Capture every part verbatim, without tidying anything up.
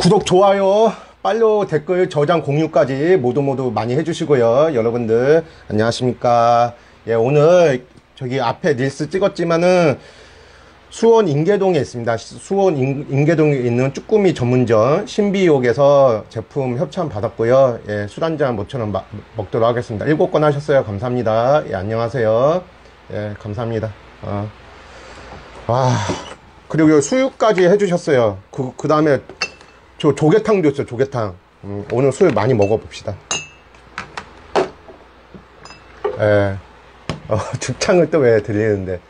구독, 좋아요, 팔로우, 댓글, 저장, 공유까지 모두 모두 많이 해주시고요. 여러분들 안녕하십니까. 예, 오늘 저기 앞에 릴스 찍었지만은 수원 인계동에 있습니다. 수원 인계동에 있는 쭈꾸미 전문점 신비옥에서 제품 협찬 받았고요. 예, 술 한잔 모처럼 마, 먹도록 하겠습니다. 일곱 건 하셨어요. 감사합니다. 예, 안녕하세요. 예, 감사합니다. 어. 와, 그리고 수육까지 해주셨어요. 그, 그 다음에 저 조개탕 줬어요. 조개탕. 음, 오늘 술 많이 먹어봅시다. 예. 어, 죽창을 또 왜 드리는데.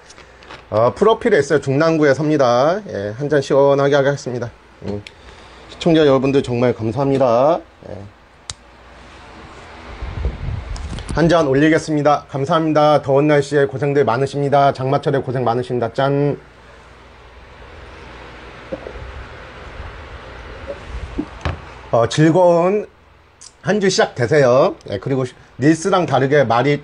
어, 프로필에 있어요. 중랑구에 삽니다. 예, 한잔 시원하게 하겠습니다. 음, 시청자 여러분들 정말 감사합니다. 예. 한잔 올리겠습니다. 감사합니다. 더운 날씨에 고생들 많으십니다. 장마철에 고생 많으십니다. 짠. 어, 즐거운 한 주 시작 되세요. 예, 그리고 릴스랑 다르게 말이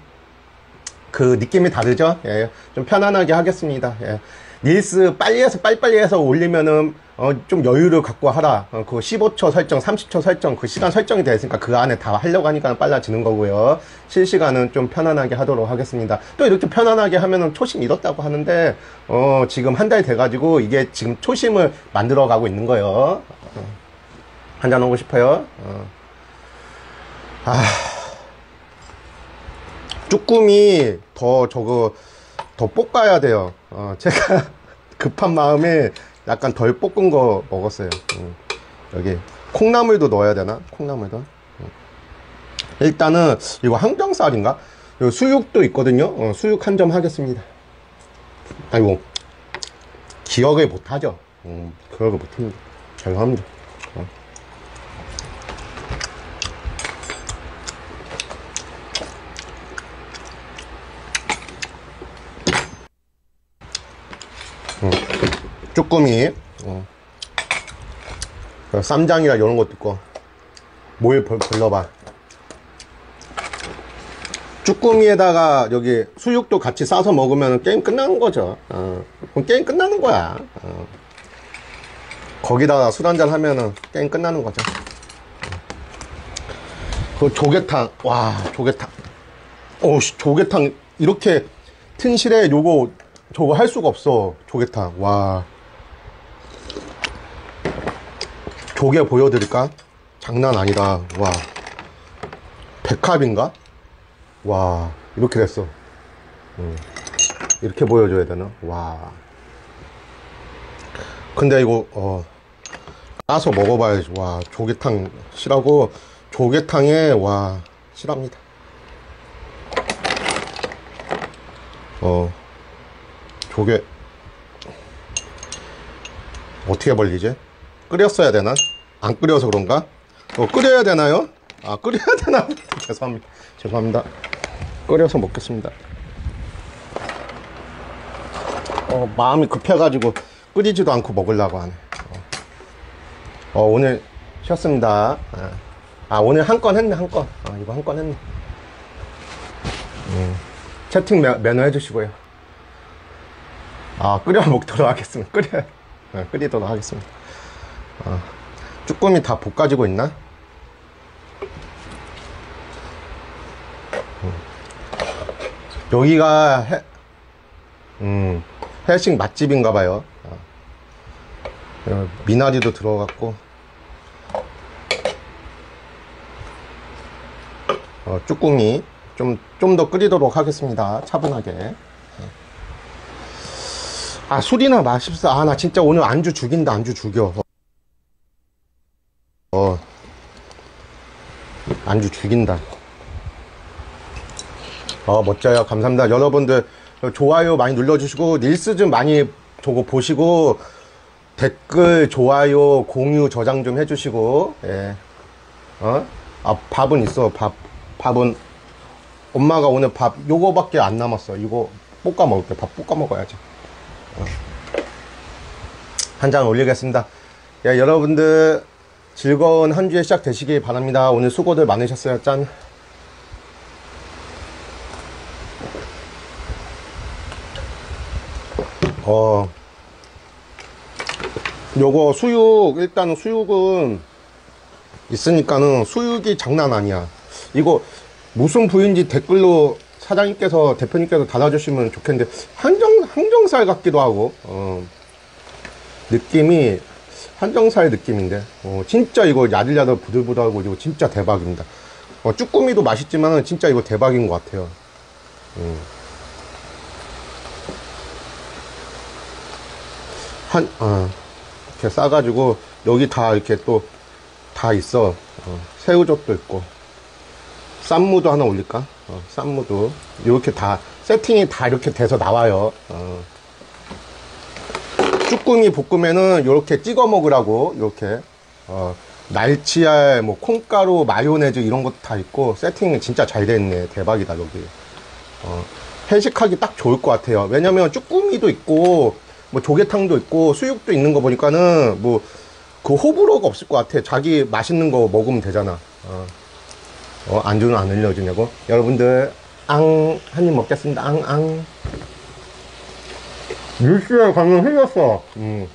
그 느낌이 다르죠. 예, 좀 편안하게 하겠습니다. 예, 릴스 빨리 해서 빨리빨리 해서 올리면은 어, 좀 여유를 갖고 하라. 어, 그 십오 초 설정, 삼십 초 설정, 그 시간 설정이 되어 있으니까 그 안에 다 하려고 하니까 빨라지는 거고요. 실시간은 좀 편안하게 하도록 하겠습니다. 또 이렇게 편안하게 하면은 초심 잃었다고 하는데 어, 지금 한 달 돼가지고 이게 지금 초심을 만들어 가고 있는 거예요. 한잔 오고 싶어요. 어. 아, 쭈꾸미 더 저거 더 볶아야 돼요. 어, 제가 급한 마음에 약간 덜 볶은 거 먹었어요. 음. 여기 콩나물도 넣어야 되나? 콩나물도. 음. 일단은 이거 항정살인가? 요 수육도 있거든요. 어, 수육 한 점 하겠습니다. 아이고, 기억을 못하죠. 음, 기억을 못합니다. 죄송합니다. 어. 음, 쭈꾸미, 어. 쌈장이라 이런 것도 있고. 뭘 불러봐. 쭈꾸미에다가 여기 수육도 같이 싸서 먹으면 게임 끝나는 거죠. 어. 그럼 게임 끝나는 거야. 어. 거기다가 술 한잔 하면은 게임 끝나는 거죠. 그 조개탕, 와, 조개탕. 어우, 조개탕 이렇게 튼실해. 요거 저거 할 수가 없어. 조개탕. 와, 조개 보여드릴까? 장난 아니다. 와, 백합인가? 와, 이렇게 됐어. 음. 이렇게 보여줘야 되나? 와, 근데 이거 어, 까서 먹어봐야지. 와, 조개탕 싫어하고 조개탕에 와 싫어합니다. 어, 조개 어떻게 벌리지? 끓였어야 되나? 안 끓여서 그런가? 어, 끓여야 되나요? 아, 끓여야 되나? 죄송합니다. 죄송합니다. 끓여서 먹겠습니다. 어, 마음이 급해가지고 끓이지도 않고 먹으려고 하네. 어, 어, 오늘 쉬었습니다. 아, 아, 오늘 한 건 했네. 한 건. 아, 이거 한 건 했네. 음, 채팅 매, 매너 해주시고요. 아, 끓여 먹도록 하겠습니다. 끓여, 네, 끓이도록 하겠습니다. 아, 쭈꾸미 다 볶아지고 있나? 음. 여기가 해, 음, 해식 맛집인가봐요. 아, 미나리도 들어갔고. 어, 쭈꾸미 좀, 좀 더 끓이도록 하겠습니다. 차분하게. 아, 술이나 마십사. 아, 나 진짜 오늘 안주 죽인다. 안주 죽여. 어, 안주 죽인다. 어, 멋져요. 감사합니다. 여러분들 좋아요 많이 눌러주시고 릴스 좀 많이 저거 보시고 댓글, 좋아요, 공유, 저장 좀 해주시고. 예. 어? 아, 밥은 있어. 밥, 밥은 엄마가 오늘 밥 요거밖에 안 남았어. 이거 볶아 먹을게. 밥 볶아 먹어야지. 한잔 올리겠습니다. 예, 여러분들 즐거운 한 주의 시작 되시기 바랍니다. 오늘 수고들 많으셨어요. 짠. 어, 요거 수육, 일단 수육은 있으니까는 수육이 장난 아니야. 이거 무슨 부위인지 댓글로 사장님께서, 대표님께서 달아주시면 좋겠는데, 한정, 항정살 같기도 하고, 어, 느낌이 한정살 느낌인데, 어, 진짜 이거 야들야들 부들부들하고, 이거 진짜 대박입니다. 어, 쭈꾸미도 맛있지만은 진짜 이거 대박인 것 같아요. 음. 한, 어, 이렇게 싸가지고, 여기 다 이렇게 또, 다 있어. 어, 새우젓도 있고, 쌈무도 하나 올릴까? 어, 쌈무도. 이렇게 다, 세팅이 다 이렇게 돼서 나와요. 어. 쭈꾸미 볶음에는 이렇게 찍어 먹으라고, 이렇게. 어, 날치알, 뭐, 콩가루, 마요네즈 이런 것도 다 있고, 세팅이 진짜 잘 돼 있네. 대박이다, 여기. 어, 회식하기 딱 좋을 것 같아요. 왜냐면 쭈꾸미도 있고, 뭐, 조개탕도 있고, 수육도 있는 거 보니까는, 뭐, 그 호불호가 없을 것 같아. 자기 맛있는 거 먹으면 되잖아. 어. 어, 안주는 안 흘려주냐고? 여러분들, 앙, 한 입 먹겠습니다. 앙, 앙. 뉴스에 방금 흘렸어. 음.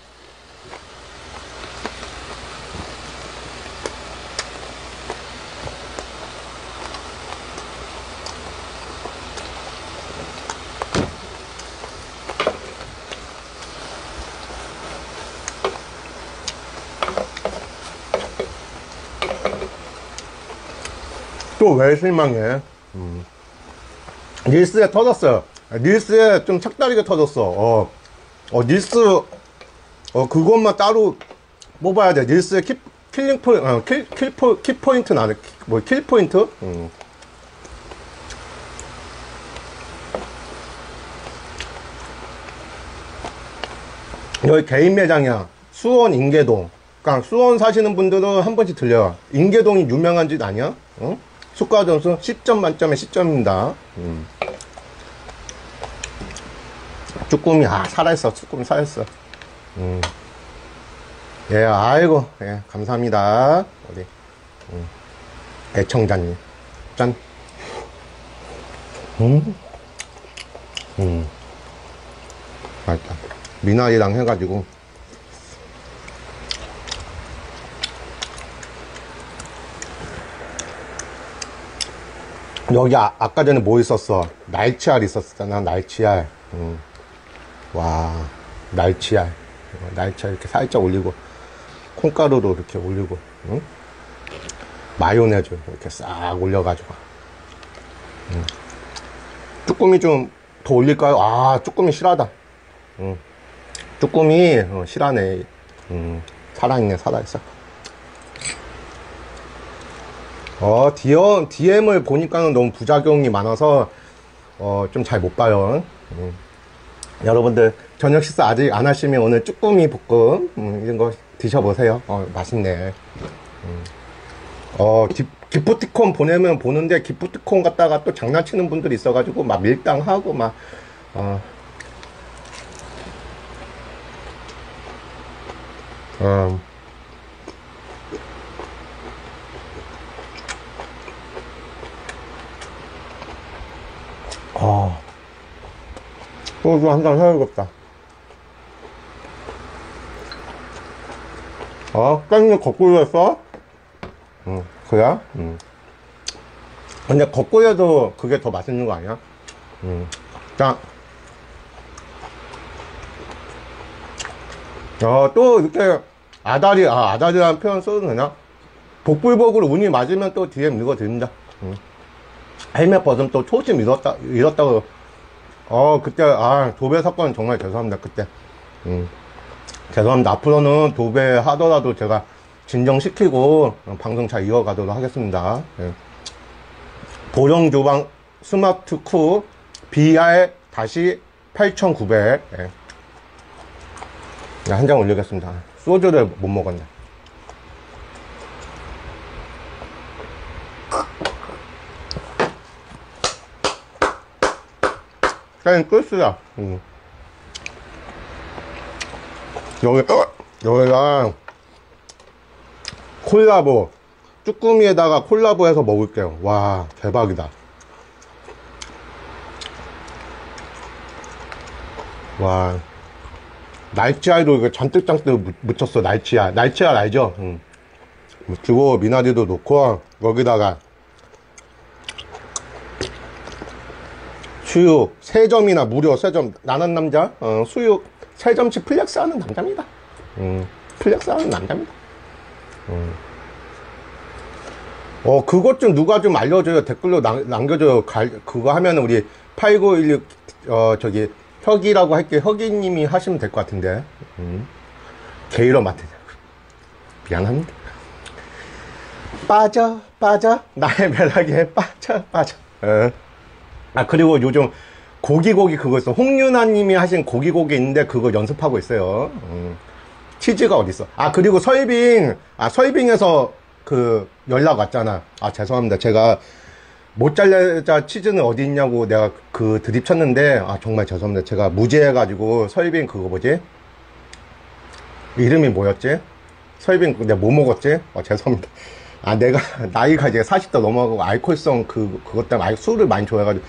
또 왜 실망해? 음. 닐스에 터졌어요. 닐스에 좀 착다리게 터졌어. 어, 어 닐스, 어, 그것만 따로 뽑아야 돼. 닐스의 키, 킬링 포인트, 어, 킬, 킬 포, 키포인트 나네. 뭐, 킬포인트? 음. 여기 개인 매장이야. 수원 인계동. 그러니까 수원 사시는 분들은 한 번씩 들려요. 인계동이 유명한 짓 아니야? 응? 숙과 점수 십 점 만점에 십 점입니다. 음. 쭈꾸미, 아, 살아있어. 쭈꾸미 살아있어. 음. 예, 아이고, 예, 감사합니다. 우리, 음. 애청자님. 짠. 음? 음. 맛있다. 미나리랑 해가지고. 여기 아, 아까 전에 뭐 있었어? 날치알 있었잖아. 날치알. 음. 와, 날치알. 날치알 이렇게 살짝 올리고, 콩가루로 이렇게 올리고, 음? 마요네즈 이렇게 싹 올려가지고. 음. 쭈꾸미 좀 더 올릴까요? 아, 쭈꾸미 실하다. 음. 쭈꾸미 어, 실하네. 음. 살아있네, 살아있어. 어, 디엠, 디엠을 보니까는 너무 부작용이 많아서, 어, 좀 잘 못 봐요. 음. 여러분들, 저녁 식사 아직 안 하시면 오늘 쭈꾸미 볶음, 음, 이런 거 드셔보세요. 어, 맛있네. 음. 어, 기, 기프티콘 보내면 보는데, 기프티콘 갖다가 또 장난치는 분들이 있어가지고, 막 밀당하고, 막, 어, 어. 아, 소주 한잔 해야겠다. 아, 깻잎 거꾸로 했어? 응, 그래? 응. 근데 거꾸로 해도 그게 더 맛있는 거 아니야? 응. 자. 아, 또 이렇게 아다리, 아, 아다리라는 표현 써도 되나? 복불복으로 운이 맞으면 또 디엠 읽어드립니다. 응. 헬멧 벗으면 또 초심 잃었다, 잃었다고. 어, 그때, 아, 도배 사건 정말 죄송합니다, 그때. 음. 죄송합니다. 앞으로는 도배 하더라도 제가 진정시키고 방송 잘 이어가도록 하겠습니다. 예. 보령주방 스마트쿠 비알 팔천구백. 예. 한 장 올리겠습니다. 소주를 못 먹었네. 끝이야. 음. 여기, 여기랑 콜라보, 쭈꾸미에다가 콜라보해서 먹을게요. 와, 대박이다. 와, 날치알도 이거 잔뜩잔뜩 묻혔어. 날치알. 날치알 알죠? 응. 묻히고 미나리도 넣고 거기다가 수육 세 점이나 무려 세 점 나는 남자. 어, 수육 세 점씩 플렉스 하는 남자입니다. 음, 플렉스 하는 남자입니다. 음. 어, 그것 좀 누가 좀 알려줘요. 댓글로 남, 남겨줘요. 갈, 그거 하면 우리 팔구일육 어, 저기 혁이라고 할게요. 혁이님이 하시면 될 것 같은데. 음. 게이로 맡으자. 미안합니다. 빠져 빠져 나의 멸하게 빠져 빠져. 어. 아, 그리고 요즘 고기고기 그거 있어. 홍윤아 님이 하신 고기고기 있는데 그거 연습하고 있어요. 음. 치즈가 어딨어. 아, 그리고 서이빙, 아, 서이빙에서 그 연락 왔잖아. 아, 죄송합니다. 제가 모짜렐라 치즈는 어디 있냐고 내가 그 드립 쳤는데, 아, 정말 죄송합니다. 제가 무지해가지고 서이빙 그거 뭐지? 이름이 뭐였지? 서이빙 내가 뭐 먹었지? 아, 죄송합니다. 아, 내가 나이가 이제 사십 대 넘어가고 알코올성 그, 그것 때문에 술을 많이 좋아해가지고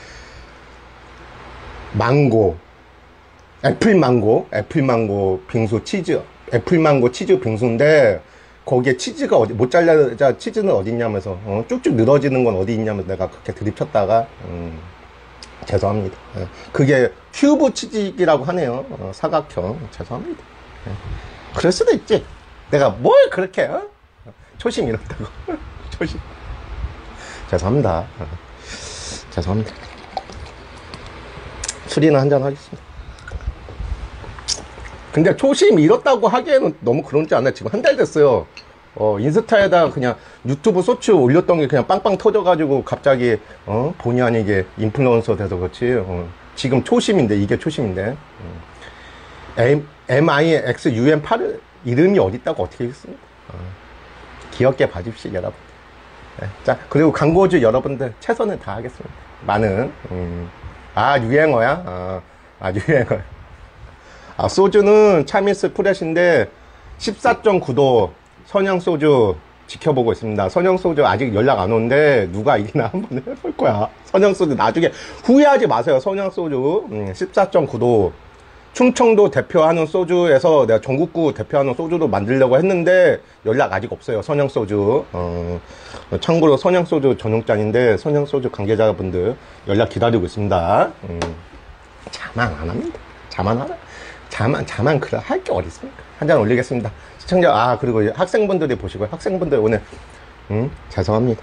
망고, 애플망고, 애플망고 빙수 치즈, 애플망고 치즈 빙수인데 거기에 치즈가 어디, 모짜렐라 치즈는 어디 있냐면서, 어, 쭉쭉 늘어지는 건 어디 있냐면서 내가 그렇게 드립쳤다가, 음, 죄송합니다. 예. 그게 큐브 치즈라고 하네요. 어, 사각형. 죄송합니다. 예. 그럴 수도 있지. 내가 뭘 그렇게, 어? 초심 이렇다고. 초심. 죄송합니다. 어. 죄송합니다. 술이나 한잔 하겠습니다. 근데 초심 이렇다고 하기에는 너무 그런지 않아요. 지금 한 달 됐어요. 어, 인스타에다 그냥 유튜브 쇼츠 올렸던 게 그냥 빵빵 터져가지고 갑자기, 어, 본의 아니게 인플루언서 돼서 그렇지. 어. 지금 초심인데, 이게 초심인데. 음. 엠 아이 엑스 유 엔 에이트 이름이 어딨다고 어떻게 읽습니까? 어. 귀엽게 봐주십시오, 여러분. 네. 자, 그리고 광고주 여러분들 최선을 다하겠습니다. 많은 음. 아, 유행어야? 아, 아 유행어야. 아, 소주는 차미스 프레시인데 십사 점 구 도 선형소주 지켜보고 있습니다. 선형소주 아직 연락 안 오는데 누가 이기나 한번 해볼 거야. 선형소주 나중에 후회하지 마세요. 선형소주 음, 십사 점 구 도 충청도 대표하는 소주에서 내가 전국구 대표하는 소주도 만들려고 했는데 연락 아직 없어요. 선형소주. 어, 참고로 선형소주 전용잔인데 선형소주 관계자분들 연락 기다리고 있습니다. 음, 자만 안 합니다. 자만 하라. 자만, 자만, 그래. 할 게 어딨습니까? 한잔 올리겠습니다. 시청자, 아, 그리고 학생분들이 보시고요. 학생분들 오늘, 음, 죄송합니다.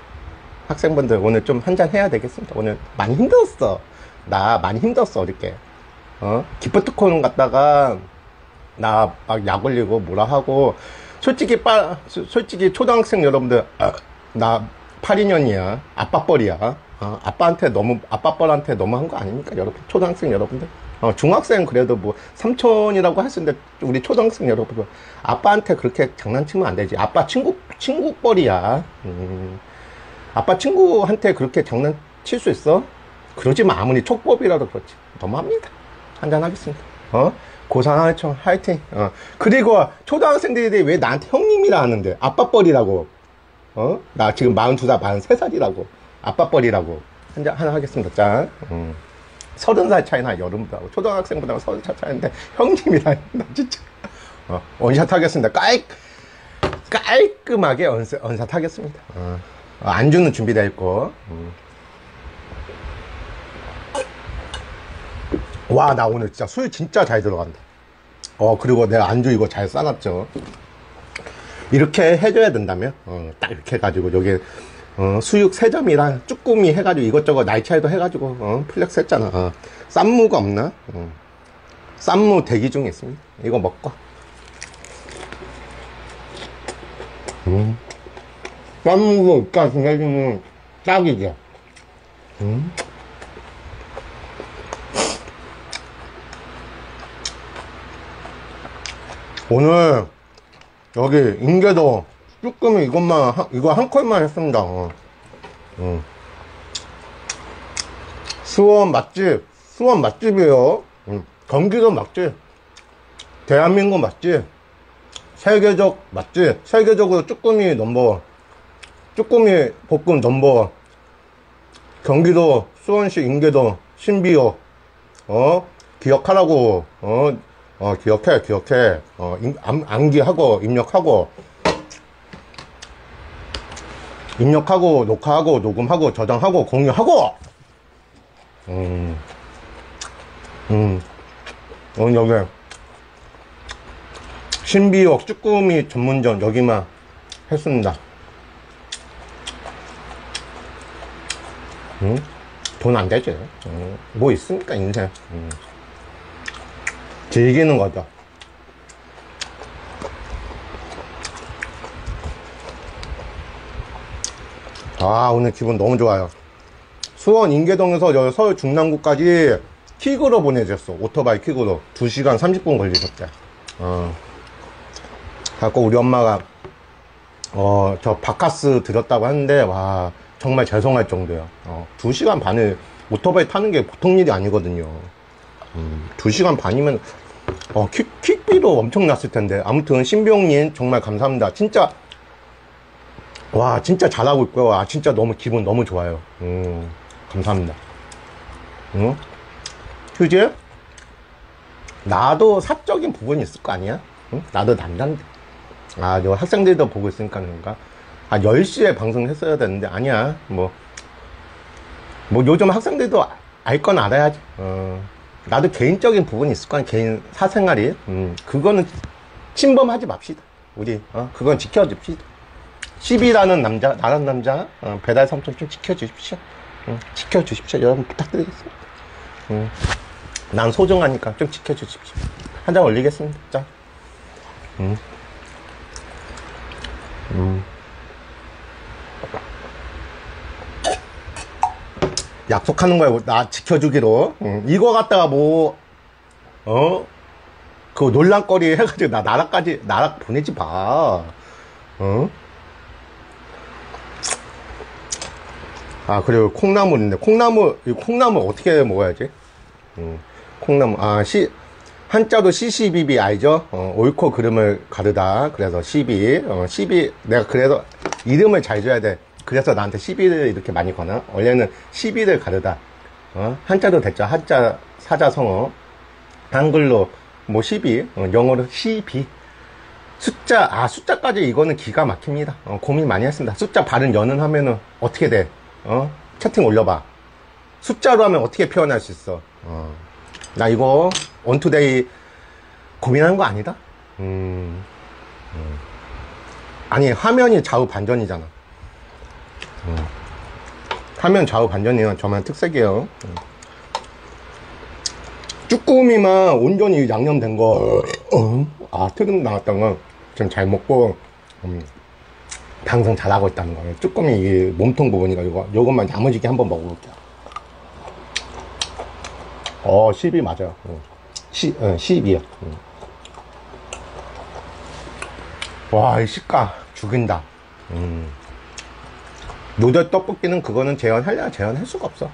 학생분들 오늘 좀 한잔 해야 되겠습니다. 오늘 많이 힘들었어. 나 많이 힘들었어, 어저께. 어? 기프트콘 갔다가 나 막 약 올리고 뭐라 하고 솔직히 빠, 솔직히 초등학생 여러분들, 아, 나 팔십이 년이야 아빠뻘이야. 어? 아빠한테 너무 아빠뻘한테 너무 한 거 아닙니까 여러분? 초등학생 여러분들, 어, 중학생 그래도 뭐 삼촌이라고 할 수 있는데 우리 초등학생 여러분들 아빠한테 그렇게 장난치면 안 되지. 아빠 친구 친구뻘이야. 음. 아빠 친구한테 그렇게 장난칠 수 있어? 그러지만 아무리 촉법이라도 그렇지. 너무합니다. 한잔하겠습니다. 어? 고상하청 화이팅. 어. 그리고 초등학생들이 왜 나한테 형님이라 하는데 아빠뻘이라고. 어? 나 지금 마흔두 살 마흔세 살이라고 아빠뻘이라고. 한잔 하나 하겠습니다. 짠. 음. 서른 살 차이나 여름보다고 초등학생보다는 서른 살 차이인데 형님이라. 나 진짜. 어. 원샷 하겠습니다. 깔, 깔끔하게 원샷, 원샷 하겠습니다. 어. 어, 안주는 준비되어 있고. 음. 와, 나 오늘 진짜 술 진짜 잘 들어간다. 어, 그리고 내가 안주 이거 잘 싸놨죠. 이렇게 해줘야 된다며. 어, 딱 이렇게 해가지고 여기, 어, 수육 세 점이랑 쭈꾸미 해가지고 이것저것 날치알도 해가지고, 어, 플렉스 했잖아. 어, 쌈무가 없나? 어, 쌈무 대기 중에 있습니다. 이거 먹고. 음. 쌈무가 있다 생각하면 딱이죠. 음. 오늘 여기 인계동 쭈꾸미 이것만 하, 이거 한 컬만 했습니다. 어. 음. 수원 맛집, 수원 맛집이에요. 음. 경기도 맛집, 대한민국 맛집, 세계적 맛집, 세계적으로 쭈꾸미 넘버, 쭈꾸미 볶음 넘버, 경기도 수원시 인계동 신비옥. 어, 기억하라고. 어, 어, 기억해, 기억해. 어, 임, 암, 암기하고, 입력하고, 입력하고, 녹화하고, 녹음하고, 저장하고, 공유하고! 음, 음, 오늘 여기, 신비옥 쭈꾸미 전문점 여기만 했습니다. 음, 돈 안 되지. 음, 뭐 있습니까, 인생. 음. 즐기는 거죠. 아, 오늘 기분 너무 좋아요. 수원 인계동에서 서울 중랑구까지 킥으로 보내줬어. 오토바이 킥으로 두 시간 삼십 분 걸리셨대. 어. 갖고 우리 엄마가 어, 저 바카스 드렸다고 하는데 와, 정말 죄송할 정도야. 어, 두 시간 반을 오토바이 타는 게 보통 일이 아니거든요. 음, 두 시간 반이면 어, 킥, 킥비도 엄청났을 텐데. 아무튼 신비옥님 정말 감사합니다. 진짜 와, 진짜 잘하고 있고요. 와, 진짜 너무 기분 너무 좋아요. 음, 감사합니다. 응? 휴지? 나도 사적인 부분이 있을 거 아니야? 응? 나도 난단데. 아, 저 학생들도 보고 있으니까 그런가? 아, 열 시에 방송을 했어야 되는데 아니야. 뭐, 뭐 요즘 학생들도 알 건 알아야지. 어. 나도 개인적인 부분이 있을 거야. 개인 사생활이. 음, 그거는 침범하지 맙시다. 우리, 어, 그건 지켜줍시다. 십이라는 남자, 나란 남자, 어, 배달 삼촌 좀 지켜주십시오. 음, 지켜주십시오. 여러분 부탁드리겠습니다. 음, 난 소중하니까 좀 지켜주십시오. 한 장 올리겠습니다. 자. 음. 음. 약속하는 거야. 나 지켜주기로. 응. 이거 갖다가 뭐, 어? 그 논란거리 해가지고 나 나라까지, 나라 보내지 마. 어? 아, 그리고 콩나물인데, 콩나물, 이 콩나물 어떻게 먹어야지? 응. 콩나물, 아, 시, 한자로 시시비비 알죠? 어, 옳고 그름을 가르다. 그래서 시비, 어, 시비, 내가 그래서 이름을 잘 줘야 돼. 그래서 나한테 시비를 이렇게 많이 거나. 원래는 시비를 가르다. 어? 한자도 됐죠. 한자 사자성어. 한글로 뭐 시비, 어, 영어로 시비. 숫자, 아 숫자까지 이거는 기가 막힙니다. 어, 고민 많이 했습니다. 숫자 발음 연은하면은 어떻게 돼? 어? 채팅 올려봐. 숫자로 하면 어떻게 표현할 수 있어? 어. 나 이거 원투데이 고민하는 거 아니다. 음. 음. 아니 화면이 좌우 반전이잖아. 음. 화면 좌우 반전이에요. 저만 특색이에요. 음. 쭈꾸미만 온전히 양념된 거, 음. 아, 트름 나왔던 건 좀 잘 먹고, 음. 방송 잘하고 있다는 거예요. 쭈꾸미 이 몸통 부분이가 이거, 요것만 야무지게 한번 먹어볼게요. 어, 십이 맞아요. 음. 시, 어, 십이요. 음. 와, 이 식감 죽인다. 음. 노저 떡볶이는 그거는 재현하려면 재현할 수가 없어.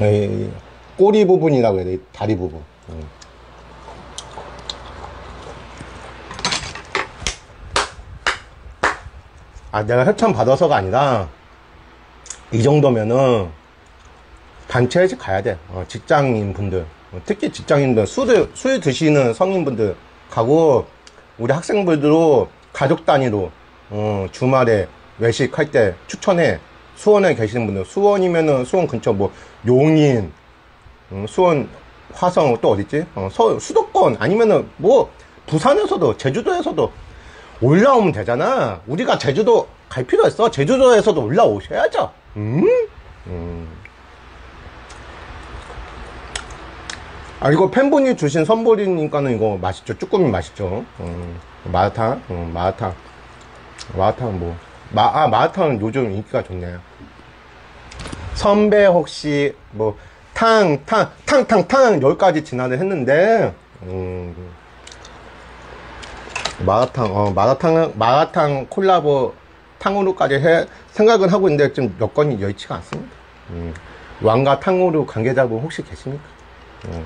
이 꼬리 부분이라고 해야 돼, 다리 부분. 아, 내가 협찬 받아서가 아니라 이 정도면은 단체 회식 가야 돼. 어, 직장인분들, 특히 직장인들, 술을 술 드시는 성인분들 가고, 우리 학생분들도 가족 단위로 어, 주말에 외식할 때 추천해. 수원에 계시는 분들, 수원이면은 수원 근처 뭐 용인, 음, 수원 화성 또 어딨지? 어, 서울 수도권 아니면은 뭐 부산에서도 제주도에서도 올라오면 되잖아. 우리가 제주도 갈 필요 있어? 제주도에서도 올라오셔야죠. 음? 음. 아, 이거 팬분이 주신 선물이니까는 이거 맛있죠. 쭈꾸미 맛있죠. 음. 마라탕? 어, 마라탕. 마라탕 뭐. 마, 아, 마라탕은 요즘 인기가 좋네요. 선배 혹시, 뭐, 탕, 탕, 탕, 탕, 탕, 열 가지 진화를 했는데, 음, 마라탕, 어, 마라탕, 마라탕 콜라보 탕후루까지 해, 생각은 하고 있는데 지금 여건이 여의치가 않습니다. 음, 왕과 탕후루 관계자분 혹시 계십니까? 음.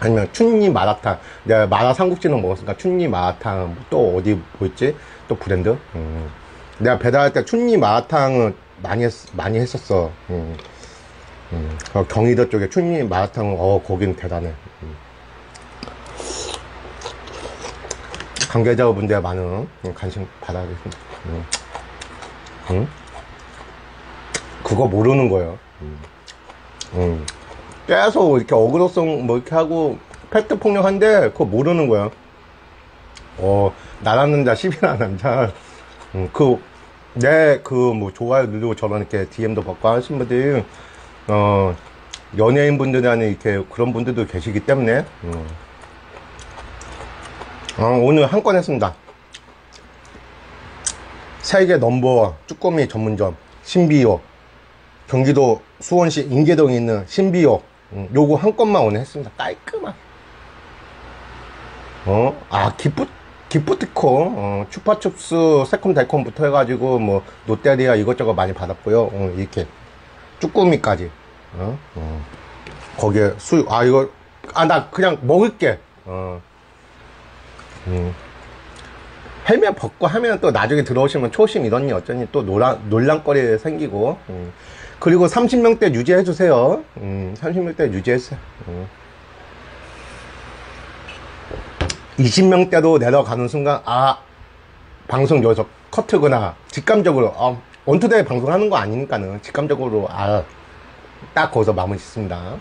아니면 춘리 마라탕, 내가 마라 삼국지는 먹었으니까 춘리 마라탕 또 어디 보였지? 또 브랜드? 음. 내가 배달할 때 춘리 마라탕을 많이 했, 많이 했었어. 음. 음. 경기도 쪽에 춘미 마라탕, 어, 거긴 대단해. 음. 관계자분들 많은 관심 받아주신. 음. 음? 그거 모르는 거예요. 음. 음. 계속 이렇게 어그로성 뭐 이렇게 하고 팩트 폭력한데 그거 모르는 거야. 어, 나라는 자, 십이라는 남자. 음, 그, 내, 그, 뭐, 좋아요 누르고 저런 이렇게 디엠도 받고 하신 분들이, 어, 연예인 분들이 아니, 이렇게 그런 분들도 계시기 때문에, 음. 어, 오늘 한 건 했습니다. 세계 넘버원 쭈꾸미 전문점, 신비옥. 경기도 수원시 인계동에 있는 신비옥. 음, 요거 한 건만 오늘 했습니다. 깔끔하게. 어, 아, 기쁘, 기프티콘, 어, 추파춥스, 새콤달콤부터 해가지고, 뭐, 롯데리아 이것저것 많이 받았고요. 어, 이렇게. 쭈꾸미까지. 어, 어. 거기에 수, 아, 이거, 아, 나 그냥 먹을게. 어, 음. 헬멧 벗고 하면 또 나중에 들어오시면 초심 이러니 어쩌니 또 논란, 논란거리 생기고. 음. 그리고 삼십 명대 유지해주세요. 음, 삼십 명대 유지했어요. 음. 이십 명대로 내려가는 순간, 아, 방송 여기서 커트거나, 직감적으로, 어, 원투데이 방송하는 거 아니니까는, 직감적으로, 아, 딱 거기서 마무리 짓습니다.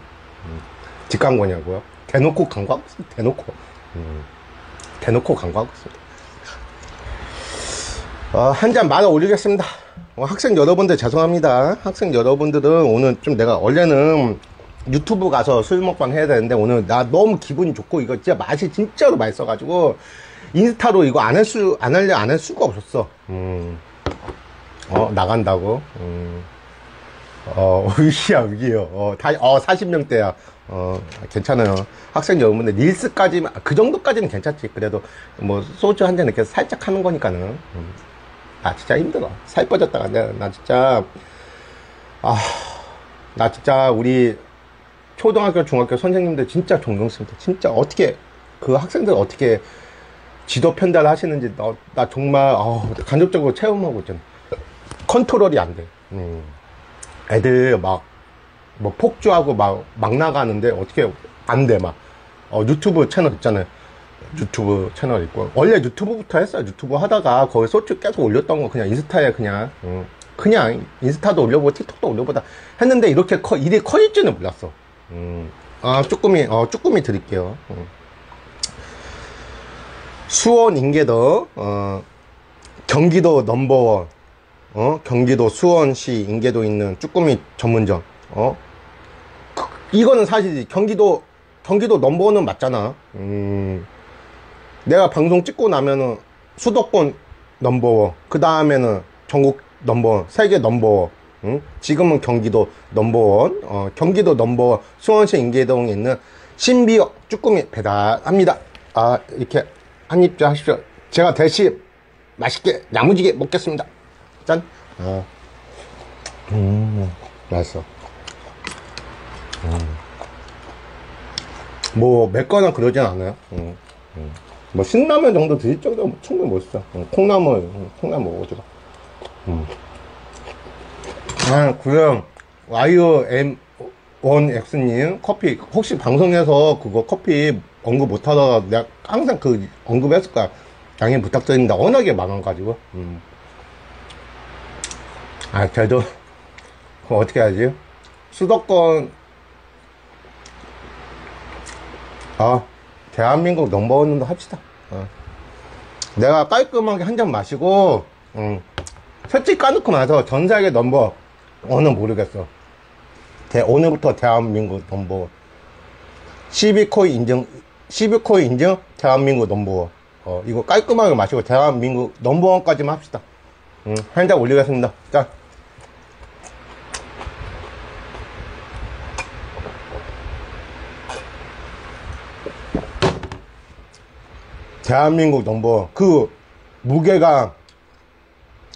음. 직감권이라고요? 대놓고 광고하고 있습니다. 대놓고. 음. 대놓고 광고하고 있습니다. 어, 한 잔 말아 올리겠습니다. 어, 학생 여러분들 죄송합니다. 학생 여러분들은 오늘 좀 내가 원래는 유튜브 가서 술 먹방 해야 되는데 오늘 나 너무 기분이 좋고 이거 진짜 맛이 진짜로 맛있어가지고 인스타로 이거 안 할 수, 안 할래 안 할 수가 없었어. 음. 어, 나간다고. 음. 어, 의시야, 의기요. 어, 다, 어, 사십 명대야. 어, 괜찮아요. 학생 여러분들, 릴스까지, 그 정도까지는 괜찮지. 그래도, 뭐, 소주 한 잔 이렇게 살짝 하는 거니까는. 음. 아, 진짜 힘들어. 살 빠졌다가, 나, 나 진짜, 아, 나 진짜, 우리, 초등학교, 중학교 선생님들 진짜 존경스럽다. 진짜, 어떻게, 그 학생들 어떻게 지도 편달 하시는지, 나, 나 정말, 어, 간접적으로 체험하고 있잖아. 컨트롤이 안 돼. 음. 애들 막, 뭐 폭주하고 막, 막 나가는데 어떻게 안 돼, 막. 어, 유튜브 채널 있잖아요. 유튜브 채널 있고. 원래 유튜브부터 했어요. 유튜브 하다가 거기 소주 계속 올렸던 거 그냥 인스타에 그냥, 음, 그냥 인스타도 올려보고 틱톡도 올려보다 했는데 이렇게 커, 일이 커질지는 몰랐어. 음, 아, 쭈꾸미, 어, 쭈꾸미 드릴게요. 음. 수원 인계동, 어, 경기도 넘버원. 어, 경기도 수원시 인계동에 있는 쭈꾸미 전문점. 어, 그, 이거는 사실이지. 경기도, 경기도 넘버원은 맞잖아. 음, 내가 방송 찍고 나면은 수도권 넘버원, 그 다음에는 전국 넘버원, 세계 넘버원. 응? 지금은 경기도 넘버원, 어, 경기도 넘버원, 수원시 인계동에 있는 신비옥 쭈꾸미 배달합니다. 아, 이렇게 한입 좀 하십시오. 제가 대신 맛있게 야무지게 먹겠습니다. 짠. 아. 음, 맛있어. 음. 뭐 맵거나 그러진 않아요. 음. 음. 뭐 신라면 정도 드실 정도면 충분히 멋있어. 음. 콩나물, 음. 콩나물 오죠. 음. 아, 그럼 와이엠 원 엑스님 커피 혹시 방송에서 그거 커피 언급 못하다가 내가 항상 그 언급했을까 당연히 부탁드립니다. 워낙에 많아가지고. 음. 아, 그래도 어떻게 하지? 수도권, 아, 대한민국 넘버원으로 합시다. 어. 내가 깔끔하게 한 잔 마시고, 음, 솔직히 까놓고 나서 전 세계 넘버원은 모르겠어. 대, 오늘부터 대한민국 넘버원. 십이 코인 인증, 십이 코인 인증, 대한민국 넘버원. 어, 이거 깔끔하게 마시고 대한민국 넘버원까지만 합시다. 음, 한 잔 올리겠습니다. 짠. 대한민국 넘버 그 무게가,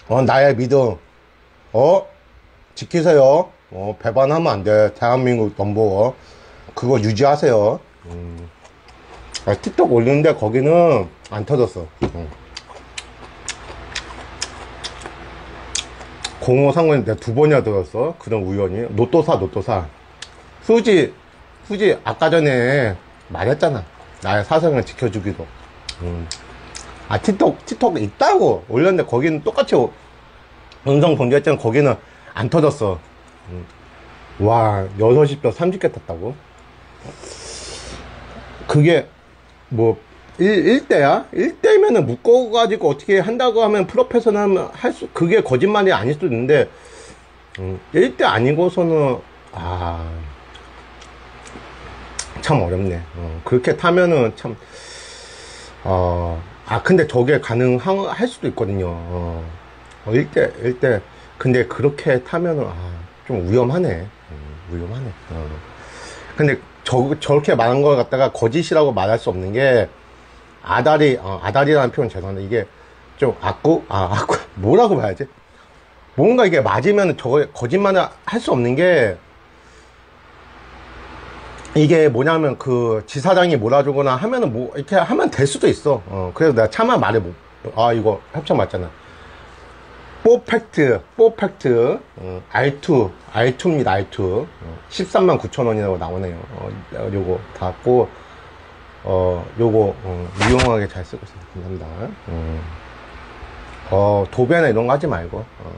어, 나의 믿음, 어, 지키세요. 어, 배반하면 안 돼. 대한민국 넘버 그거 유지하세요. 음. 아, 틱톡 올리는데 거기는 안 터졌어. 음. 공허상은 내가 두 번이나 들었어. 그런 우연히. 로또 사, 로또 사. 수지, 수지 아까 전에 말했잖아. 나의 사생을 지켜주기로. 음. 아 틱톡, 틱톡 있다고 올렸는데 거기는 똑같이 음성 공개했잖아. 거기는 안 터졌어. 음. 와, 여섯 시 뼈 삼십 개 탔다고? 그게 뭐 일 대야? 일 대면은 묶어가지고 어떻게 한다고 하면 프로페셔널 할 수, 그게 거짓말이 아닐 수도 있는데, 음, 일 대 아니고서는, 아, 참 어렵네. 어, 그렇게 타면은 참, 어, 아, 근데 저게 가능한, 할 수도 있거든요. 어, 일 대, 일 대. 근데 그렇게 타면은, 아, 좀 위험하네. 음, 위험하네. 어. 근데 저, 저렇게 말한 걸 갖다가 거짓이라고 말할 수 없는 게, 아다리, 어, 아다리라는 표현 죄송한데, 이게 좀 악구? 아, 악구. 뭐라고 봐야지? 뭔가 이게 맞으면 저거 거짓말을 할 수 없는 게, 이게 뭐냐면 그 지사장이 몰아주거나 하면은 뭐, 이렇게 하면 될 수도 있어. 어, 그래서 내가 차마 말해 못, 아, 이거 협찬 맞잖아. 뽀팩트, 뽀팩트, 어, 알 투, 알 투입니다, 알 투. 어, 십삼만 구천 원이라고 나오네요. 어, 요거 닫고, 어, 요거, 어, 유용하게 잘 쓰고 있습니다. 감사합니다. 음. 어, 도배나 이런 거 하지 말고. 어.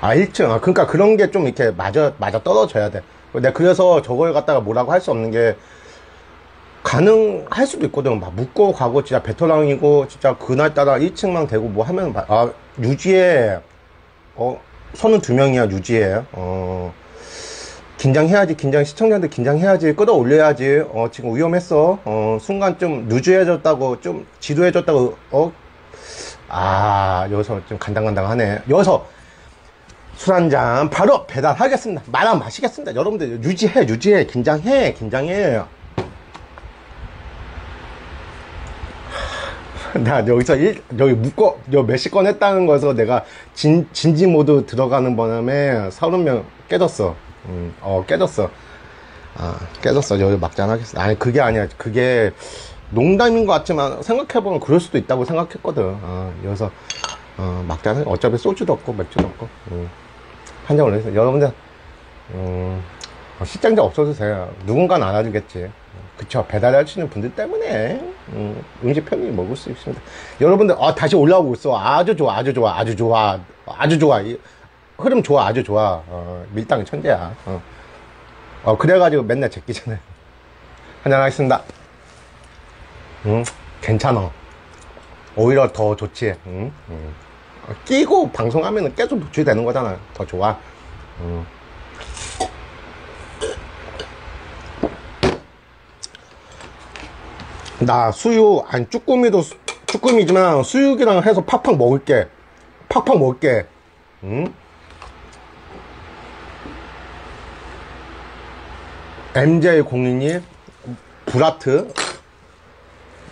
아, 일 층. 아, 그러니까 그런 게 좀 이렇게 맞아, 맞아 떨어져야 돼. 내가 그래서 저걸 갖다가 뭐라고 할 수 없는 게 가능할 수도 있거든. 막 묶고 가고, 진짜 베테랑이고, 진짜 그날따라 일 층만 되고 뭐 하면, 아, 유지에, 어, 선은 두 명이야, 유지에. 어. 긴장해야지, 긴장, 시청자들 긴장해야지, 끌어올려야지. 어, 지금 위험했어. 어, 순간 좀 누주해졌다고, 좀 지루해졌다고, 어? 아, 여기서 좀 간당간당하네. 여기서 술 한잔 바로 배달하겠습니다. 말아 마시겠습니다. 여러분들 유지해, 유지해, 긴장해, 긴장해. 나 여기서 일, 여기 묶어, 여기 몇십 건 했다는 거에서 내가 진, 진지 모드 들어가는 바람에 서른 명 깨졌어. 음, 어, 깨졌어. 아, 깨졌어. 여기 막잔 하겠어. 아니, 그게 아니야. 그게 농담인 것 같지만 생각해보면 그럴 수도 있다고 생각했거든. 아, 여기서, 어, 막잔, 어차피 소주도 없고 맥주도 없고. 음, 한잔 올려주세요. 여러분들, 음, 시장자 없어도 돼요. 누군가는 알아주겠지. 그쵸. 배달하시는 분들 때문에, 음, 음식 편히 먹을 수 있습니다. 여러분들, 아, 다시 올라오고 있어. 아주 좋아, 아주 좋아, 아주 좋아, 아주 좋아. 흐름 좋아, 아주 좋아. 어, 밀당이 천재야. 어, 어 그래가지고 맨날 제끼잖아요. 한잔 하겠습니다. 응, 괜찮아. 오히려 더 좋지. 응? 응. 어, 끼고 방송하면 계속 노출되는 거잖아. 더 좋아. 응. 나 수육, 아니 쭈꾸미도 수, 쭈꾸미지만 수육이랑 해서 팍팍 먹을게. 팍팍 먹을게. 응? 엠제이 공이님, 보라트.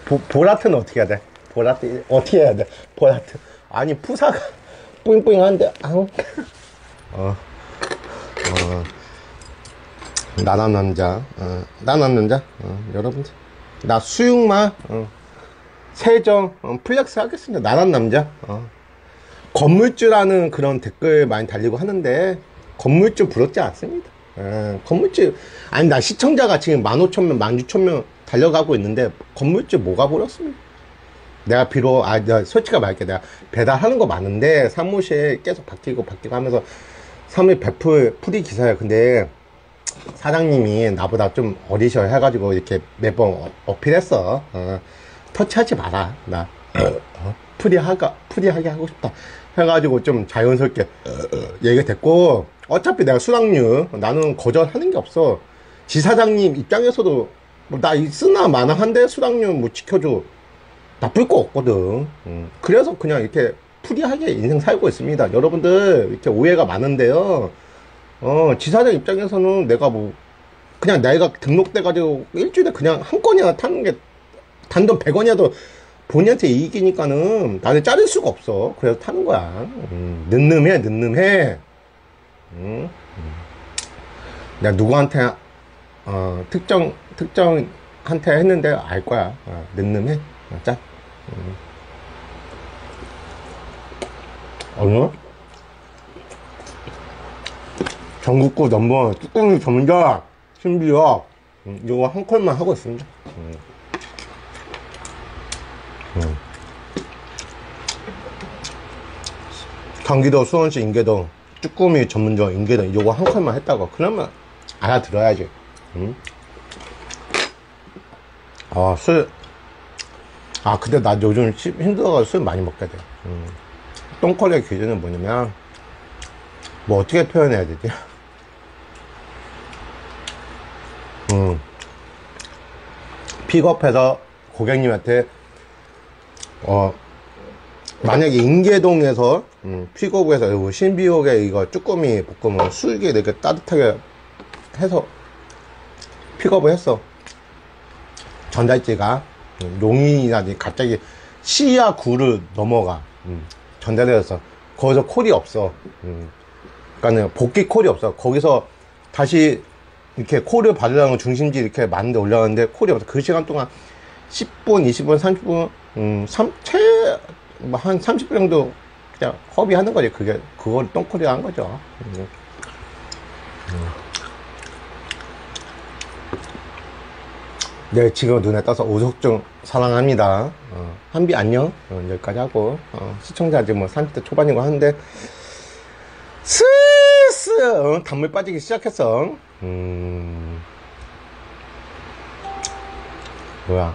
보, 보라트는 어떻게 해야 돼? 보라트, 어떻게 해야 돼? 보라트. 아니, 푸사가 뿌잉뿌잉한데, 아우. 어, 어. 나남 남자. 어, 나남 남자. 어, 여러분들. 나 수육마, 어. 세정, 어, 플렉스 하겠습니다. 나남 남자. 어. 건물주라는 그런 댓글 많이 달리고 하는데, 건물주 부럽지 않습니다. 예, 건물주, 아니, 나 시청자가 지금 만 오천 명, 만 육천 명 달려가고 있는데, 건물주 뭐가 버렸습니다. 내가 비록, 아, 내가 솔직히 말할게. 내가 배달하는 거 많은데, 사무실 계속 바뀌고 바뀌고 하면서, 사무실 백 퍼센트 프리 기사야. 근데, 사장님이 나보다 좀 어리셔 해가지고, 이렇게 매번 어, 어필했어. 어, 터치하지 마라. 나, 어, 프리하가, 프리하게 하고 싶다. 해가지고, 좀 자연스럽게, 얘기가 됐고, 어차피 내가 수락류 나는 거절하는 게 없어. 지사장님 입장에서도 뭐 나 있으나 마나 한데 수락류 뭐 지켜줘 나쁠 거 없거든. 음. 그래서 그냥 이렇게 프리하게 인생 살고 있습니다. 여러분들 이렇게 오해가 많은데요. 어, 지사장 입장에서는 내가 뭐 그냥 내가 등록돼 가지고 일주일에 그냥 한 건이나 타는 게 단돈 백 원이라도 본인한테 이익이니까는 나는 자를 수가 없어. 그래서 타는 거야. 음. 늠름해, 늠름해. 음. 음. 내가 누구한테, 어, 특정, 특정한테 했는데 알 거야. 어, 늠름해. 짠. 음. 얼마? 경북고 넘버 쭈꾸미 전문점 신비옥. 음, 이거 한 콜만 하고 있습니다. 음. 음. 경기도 수원시 인계동 쭈꾸미 전문점 인계동 이거 한 콜만 했다고. 그러면 알아들어야지. 음. 아, 술. 아, 근데 나 요즘 힘들어서 술 많이 먹게 돼. 음. 똥콜의 기준은 뭐냐면, 뭐 어떻게 표현해야 되지? 음. 픽업해서 고객님한테, 어, 만약에 인계동에서, 음, 픽업해서 신비옥에 이거 쭈꾸미 볶음을 술기에 이렇게 따뜻하게 해서 픽업을 했어. 전달지가 용인이나 갑자기 시야 구를 넘어가. 음. 전달되어서 거기서 콜이 없어. 음. 그러니까는 복귀 콜이 없어. 거기서 다시 이렇게 콜을 받으려면 중심지 이렇게 많은데 올라가는데 콜이 없어. 그 시간 동안 십 분, 이십 분, 삼십 분, 음, 삼, 최, 뭐 한 삼십 분 정도 그냥 허비하는 거지. 그게, 그걸 똥콜이라 한 거죠. 음. 음. 네, 지금 눈에 떠서 오석중 사랑합니다. 어, 한비 안녕. 어, 여기까지 하고, 어, 시청자 아직 뭐 삼십 대 초반이고 하는데 슬슬 어, 단물 빠지기 시작했어. 음, 뭐야,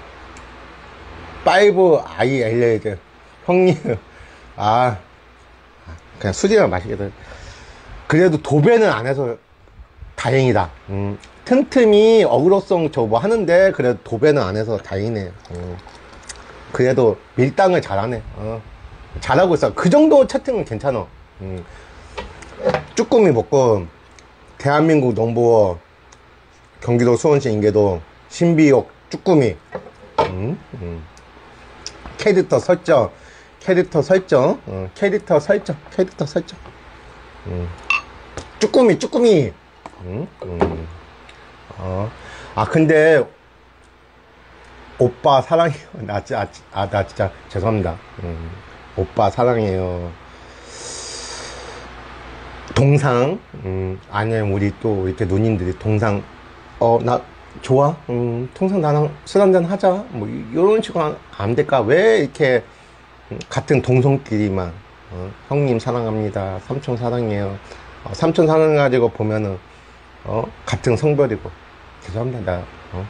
파이브 아이 엘레이드 형님. 아, 그냥 수지만 마시겠다. 그래도 도배는 안 해서 다행이다. 음. 틈틈이 어그로성 저거 하는데 그래도 도배는 안 해서 다행이네. 어. 그래도 밀당을 잘하네. 어. 잘하고 있어. 그 정도 채팅은 괜찮아. 음. 쭈꾸미볶음 대한민국 넘버원 경기도 수원시 인계동 신비옥 쭈꾸미. 음. 음. 캐릭터 설정, 캐릭터 설정, 어. 캐릭터 설정, 캐릭터 설정. 음. 쭈꾸미, 쭈꾸미. 음. 음. 어. 아, 근데 오빠 사랑해요. 나, 아, 아, 나 진짜 죄송합니다. 음. 오빠 사랑해요. 동상, 음. 아니면 우리 또 이렇게 누님들이 동상, 어, 나 좋아? 음, 동상 나랑 술 한잔 하자. 뭐 이런 식으로 안 될까? 왜 이렇게 같은 동성끼리만, 어, 형님 사랑합니다. 삼촌 사랑해요. 어, 삼촌 사랑해가지고 보면은, 어, 같은 성별이고. 죄송합니다. 나, 어,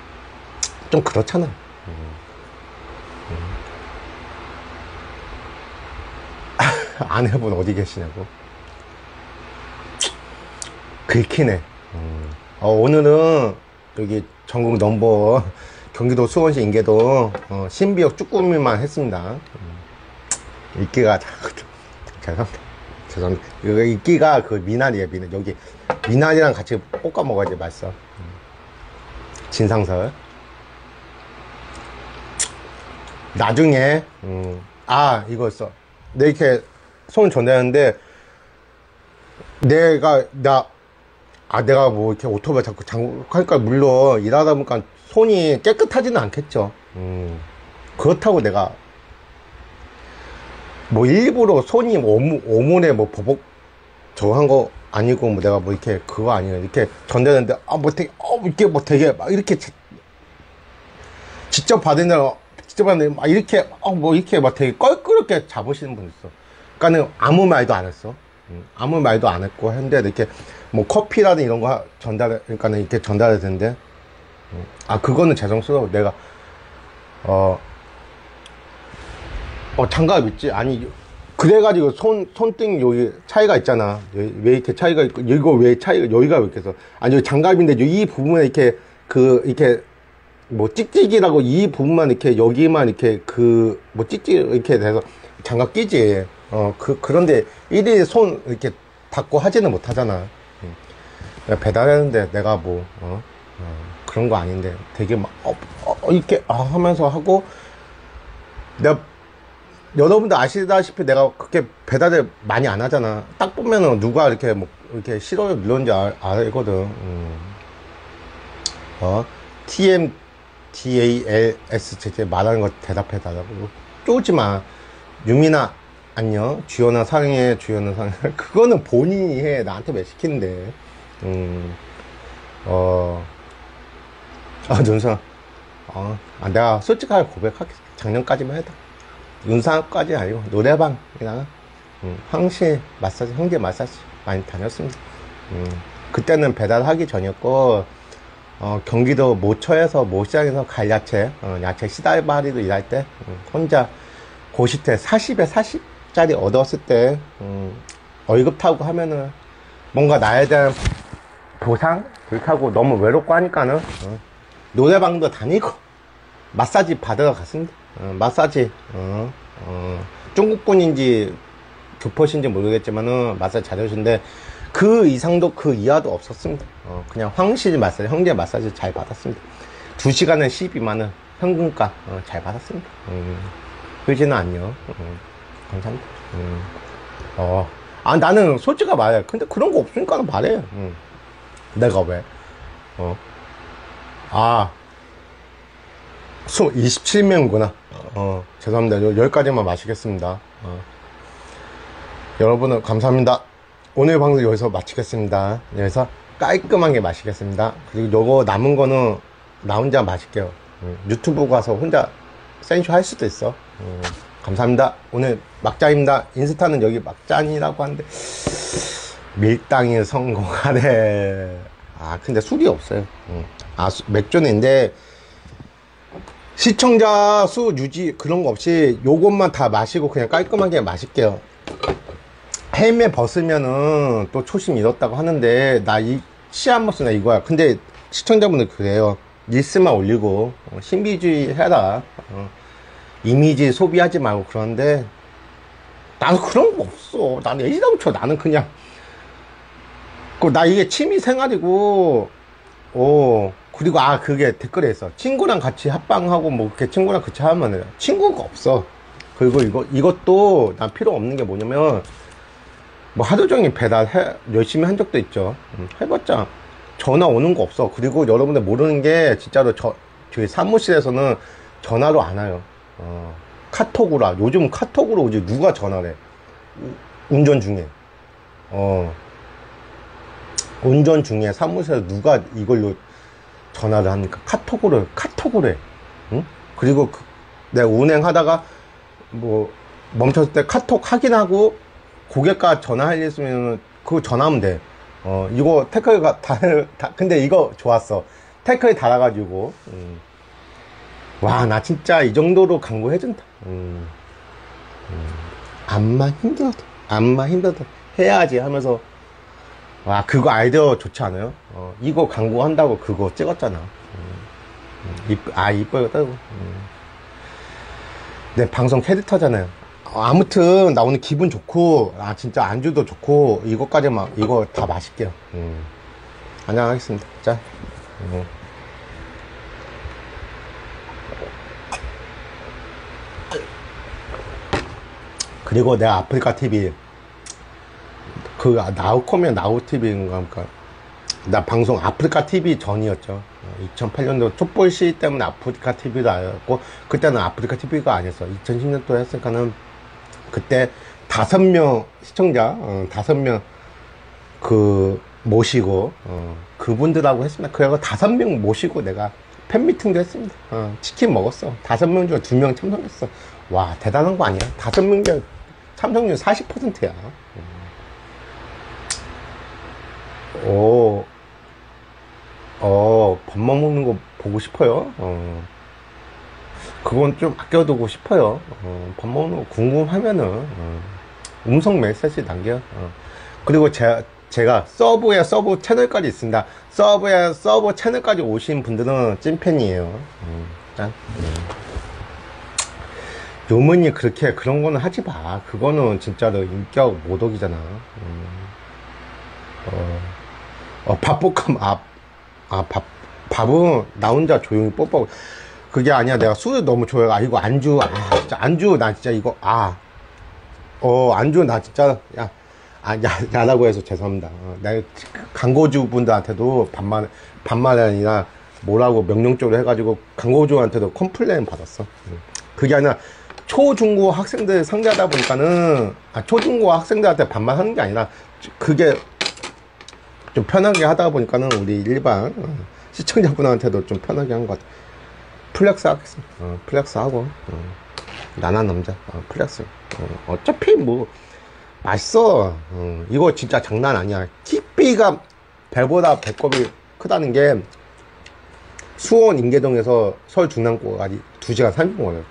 좀 그렇잖아. 음. 음. 아내분 어디 계시냐고. 긁히네. 음. 어, 오늘은 여기 전국 넘버 경기도 수원시 인계동, 어, 신비옥 쭈꾸미만 했습니다. 음. 입기가 작거든. 죄송합니다. 죄송합니다. 여기 입기가 그 미나리야, 미나리. 여기 미나리랑 같이 볶아 먹어야지 맛있어. 진상설. 나중에, 음, 아, 이거였어. 내 이렇게 손 전달했는데, 내가, 나, 아, 내가 뭐 이렇게 오토바이 자꾸 장구하니까, 물론 일하다 보니까 손이 깨끗하지는 않겠죠. 음, 그렇다고 내가, 뭐 일부러 손이 오모, 오문에 뭐 버벅, 저거 한 거, 아니고, 뭐, 내가 뭐, 이렇게, 그거 아니에요. 이렇게 전달했는데, 아, 뭐 되게, 어, 이렇게 뭐 되게, 막, 이렇게, 지, 직접 받은 날, 직접 받은 날, 막, 이렇게, 어, 뭐, 이렇게 막 되게 껄끄럽게 잡으시는 분 있어. 그러니까는 아무 말도 안 했어. 음, 아무 말도 안 했고, 했는데, 이렇게, 뭐, 커피라든 이런 거 전달해, 그러니까는 이렇게 전달했는데, 음, 아, 그거는 죄송스러워. 내가, 어, 어, 장갑 있지? 아니, 그래가지고 손, 손등 여기 차이가 있잖아. 여기 왜 이렇게 차이가 있고, 이거 왜 차이가, 여기가 왜 이렇게 해서. 아니, 여기 장갑인데, 이 부분에 이렇게, 그, 이렇게, 뭐, 찍찍이라고 이 부분만 이렇게, 여기만 이렇게, 그, 뭐, 찍찍, 이렇게 돼서 장갑 끼지. 어, 그, 그런데, 이리 손 이렇게 닦고 하지는 못하잖아. 배달했는데, 내가 뭐, 어, 어 그런 거 아닌데, 되게 막, 어, 어, 이렇게, 아, 하면서 하고, 내가, 여러분들 아시다시피 내가 그렇게 배달을 많이 안 하잖아. 딱 보면은 누가 이렇게 뭐 이렇게 싫어요 누른지 알, 알거든. 음. 어, 티 엠 티 에이 엘 에스 제이 말하는 거 대답해달라고. 쪼지 마. 유민아 안녕. 주연아 사랑해. 주연아 사랑해. 그거는 본인이 해. 나한테 왜 시키는데. 음, 어, 아, 윤상. 어, 아, 내가 솔직하게 고백할게. 작년까지만 해도. 윤상까지 아니고, 노래방이나, 음, 황실 마사지, 황제 마사지 많이 다녔습니다. 음, 그때는 배달하기 전이었고, 어, 경기도 모처에서, 모시장에서 갈 야채, 어, 야채 시달바리도 일할 때, 음, 혼자 고시 때 사십에 사십짜리 얻었을 때, 음, 월급 타고 하면은, 뭔가 나에 대한 보상? 불타고 너무 외롭고 하니까는, 어, 노래방도 다니고, 마사지 받으러 갔습니다. 어, 마사지, 어, 어, 중국분인지, 교포신지 모르겠지만은, 마사지 잘해주신데, 그 이상도 그 이하도 없었습니다. 어, 그냥 황실 마사지, 형제 마사지 잘 받았습니다. 두 시간에 십이만 원, 현금가, 어, 잘 받았습니다. 음, 효진아, 안녕. 음, 감사합니다. 음, 어, 아, 나는 솔직히 말해. 근데 그런 거 없으니까 말해. 음, 내가 왜, 어, 아, 수, 이십칠 명구나. 어, 죄송합니다. 열 가지만 마시겠습니다. 어. 여러분은 감사합니다. 오늘 방송 여기서 마치겠습니다. 여기서 깔끔하게 마시겠습니다. 그리고 요거 남은 거는 나 혼자 마실게요. 음, 유튜브 가서 혼자 센쇼 할 수도 있어. 음, 감사합니다. 오늘 막장입니다. 인스타는 여기 막장이라고 하는데 밀당이 성공하네. 아, 근데 술이 없어요. 음. 아, 수, 맥주는 있는데 시청자 수 유지 그런 거 없이 요것만 다 마시고 그냥 깔끔하게 마실게요. 헬멧 벗으면은 또 초심 잃었다고 하는데, 나 이 시안 벗으나 이거야. 근데 시청자분들 그래요. 릴스만 올리고 어, 신비주의 해라. 어, 이미지 소비하지 말고. 그런데 나는 그런 거 없어. 나는 애지당초 나는 그냥 그, 나 이게 취미 생활이고. 오, 그리고 아 그게 댓글에 있어. 친구랑 같이 합방하고 뭐 그렇게 친구랑 같이 하면 친구가 없어. 그리고 이거 이것도 난 필요 없는 게 뭐냐면, 뭐 하루 종일 배달 해, 열심히 한 적도 있죠. 음, 해봤자 전화 오는 거 없어. 그리고 여러분들 모르는 게 진짜로 저 저희 사무실에서는 전화로 안 와요. 어, 카톡으로 와. 요즘 카톡으로 오지 누가 전화를 해. 운전 중에, 어, 운전 중에 사무실에서 누가 이걸로 전화를 합니까? 카톡으로 해. 카톡으로 해. 응? 그리고 그, 내가 운행하다가 뭐 멈췄을 때 카톡 확인하고 고객과 전화할 일 있으면 그거 전화하면 돼. 어, 이거 태클가 다, 다 근데 이거 좋았어. 태클 달아가지고. 음. 와, 나 진짜 이 정도로 광고해준다. 음. 음. 암만 힘들어도, 암만 힘들어도 해야지 하면서. 와, 그거 아이디어 좋지 않아요? 어, 이거 광고한다고 그거 찍었잖아. 음. 음. 아, 이뻐요. 음. 내 방송 캐릭터잖아요. 어, 아무튼 나 오늘 기분 좋고, 아 진짜 안주도 좋고, 이거까지 막 이거 다 마실게요. 음. 안녕하겠습니다. 자, 음. 그리고 내가 아프리카 티비 그 나우코면 나우티비인가 그러니까 나 방송 아프리카 티비 전이었죠. 이천팔 년도 촛불 시위 때문에 아프리카 티비도 아니었고, 그때는 아프리카 티비가 아니었어. 이천십 년도 했으니까는 그때 다섯 명 시청자, 다섯 명 그 모시고, 어, 그분들하고 했습니다. 그래서 다섯 명 모시고 내가 팬미팅도 했습니다. 어, 치킨 먹었어. 다섯 명 중에 두 명 참석했어. 와, 대단한 거 아니야? 다섯 명 중에 참석률 사십 퍼센트야. 오, 어, 밥만 먹는 거 보고 싶어요. 어, 그건 좀 아껴두고 싶어요. 어, 밥 먹는 거 궁금하면은, 어, 음성 메시지 남겨. 어. 그리고 제, 제가 서브에 서브 채널까지 있습니다. 서브에 서브 채널까지 오신 분들은 찐팬이에요. 음, 짠. 음. 요문이 그렇게 그런 거는 하지 마. 그거는 진짜로 인격 모독이잖아. 음. 어. 어, 밥볶음, 아, 아, 밥, 밥은 나 혼자 조용히 뽀뽀하고. 그게 아니야. 내가 술을 너무 좋아해. 아, 이거 안주, 아, 진짜 안주, 나 진짜 이거, 아, 어, 안주, 나 진짜, 야, 아, 야, 야라고 해서 죄송합니다. 어, 내가 광고주분들한테도 반말, 반말이 아니라 뭐라고 명령적으로 해가지고 광고주한테도 컴플레인 받았어. 음. 그게 아니라 초중고 학생들 상대하다 보니까는, 아, 초중고 학생들한테 반말하는 게 아니라, 그게, 좀 편하게 하다 보니까는 우리 일반 시청자분한테도 좀 편하게 한 것 같아요. 플렉스 하겠습니다. 어, 플렉스 하고 어, 나나 남자 어, 플렉스. 어, 어차피 뭐 맛있어. 어, 이거 진짜 장난 아니야. 깊이가 배보다 배꼽이 크다는 게 수원 인계동에서 서울 중랑구까지 두 시간 삼십 분 걸려요.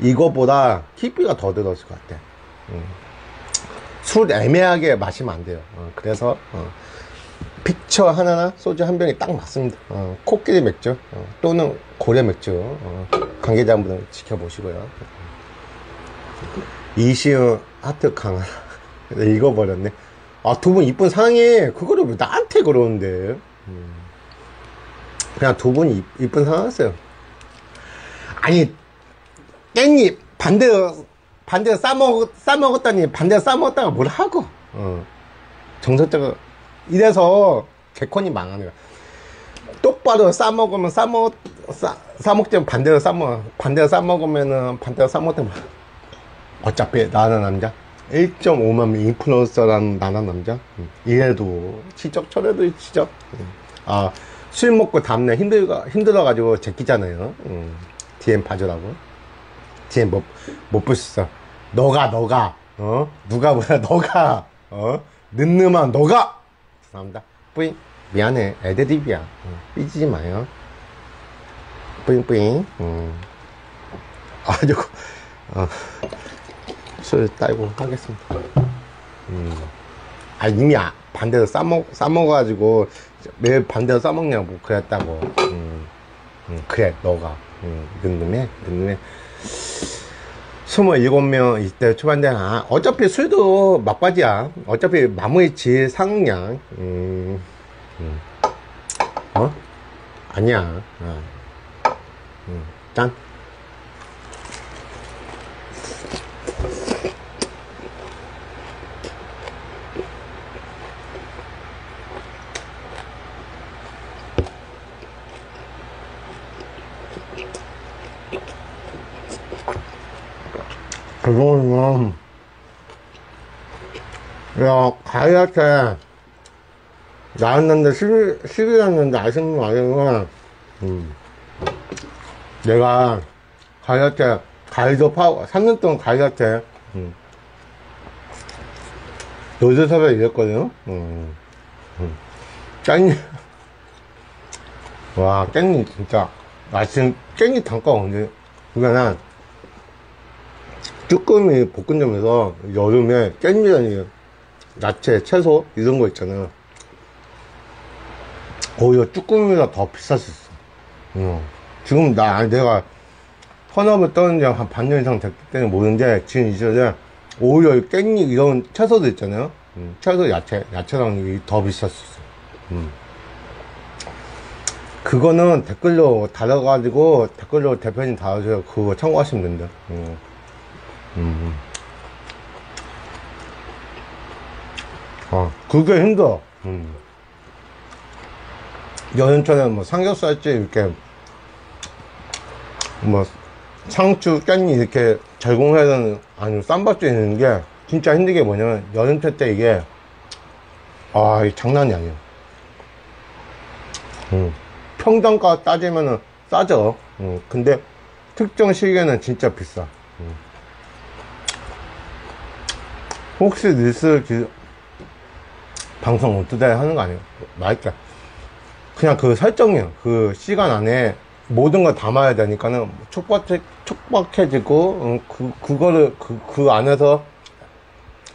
이거보다 깊이가 더 들었을 것 같아. 음. 술 애매하게 마시면 안 돼요. 어, 그래서 어, 픽처 하나나 소주 한 병이 딱 맞습니다. 어, 코끼리 맥주 어, 또는 고래 맥주 어, 관계자분들 지켜보시고요. 이시은 하트 강하나 읽어버렸네. 아, 두 분 이쁜 상해. 그거를 왜 나한테 그러는데. 음. 그냥 두 분 이쁜 상하였어요. 아니 깻잎 반대로 반대로 싸먹, 싸먹었다니 반대로 싸먹었다가 뭘 하고 어. 정서적으로 이래서 개콘이 망하는 거야. 똑바로 싸먹으면 싸먹, 싸, 싸먹자면 반대로 싸먹어. 반대로 싸먹으면은 반대로 싸먹으면 어차피 나는 남자 일 점 오만 인플루언서라는 나는 남자 이래도 지적 저래도 지적. 아, 술 먹고 다음날 힘들어, 힘들어가지고 제끼잖아요. 음, 디엠 봐주라고. 디엠 못, 못 보셨어. 너가, 너가. 어? 누가 보다 너가. 어? 늠름한 너가. 죄송합니다. 뿌잉. 미안해. 애드립이야. 어, 삐지지 마요. 뿌잉뿌잉. 음. 아, 저거. 어. 술 따이고 하겠습니다. 음. 아, 이미 아, 반대로 싸먹, 싸먹어가지고. 매일 반대로 싸먹냐고 그랬다고. 음, 음, 그래 너가 음, 능금해 능금해. 스물일곱 명 이때 초반대. 아, 어차피 술도 막바지야. 어차피 마무리 질 상향. 음, 음. 어? 아니야. 어. 음, 짠. 그거는 야 가이한테 나왔는데 십일이었는데 아쉬운 거 아니면 음. 내가 가이한테 가이도 파고 삼 년 동안 가이한테 음. 노조섭에 이랬거든요. 음. 음. 깻잎 와 깻잎 진짜 아 지금 깻잎 단가가 언제 그게 난 쭈꾸미 볶음점에서 여름에 깻잎이라니 야채, 채소 이런 거 있잖아요. 오히려 쭈꾸미가 더 비쌀 수 있어. 응. 지금 나 내가 현업을 떠는 지 한 반년 이상 됐기 때문에 모르는데 지금 이 시절에 오히려 깻잎 이런 채소도 있잖아요. 응. 채소, 야채, 야채랑 이게 더 비쌀 수 있어. 응. 그거는 댓글로 달아가지고 댓글로 대표님 달아줘요. 그거 참고하시면 된다. 응. 음. 아, 그게 힘들어. 음. 여름철에 뭐 삼겹살집 이렇게 뭐 상추 깻잎 이렇게 제공해야 되는 아니면 쌈밥집 있는 게 진짜 힘든 게 뭐냐면 여름철 때 이게 아, 이 장난이 아니야. 음. 평당가 따지면은 싸죠. 음. 근데 특정 시기에는 진짜 비싸. 음. 혹시 릴스 기... 방송 어떻게 하는 거 아니에요? 맛있다. 그냥 그 설정이에요. 그 시간 안에 모든 걸 담아야 되니까는 촉박해, 촉박해지고, 음, 그, 그거를, 그, 그 안에서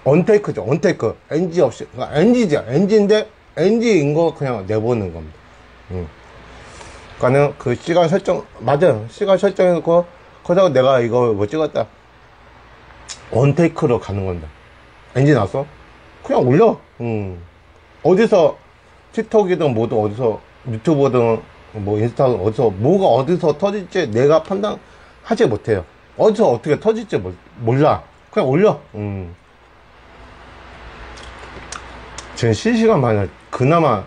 언테이크죠. 언테이크. 엔지 없이. 그러니까 엔지죠. 엔지인데, 엔지인 거 그냥 내보는 겁니다. 음. 그러니까는 그 시간 설정, 맞아요. 시간 설정해놓고, 거기다가 내가 이거 뭐 찍었다. 원테이크로 가는 건데. 엔진 났어? 그냥 올려. 음. 어디서 틱톡이든 뭐든 어디서 유튜브든 뭐 인스타든 어디서 뭐가 어디서 터질지 내가 판단하지 못해요. 어디서 어떻게 터질지 몰라. 그냥 올려. 음. 지금 실시간 만에 그나마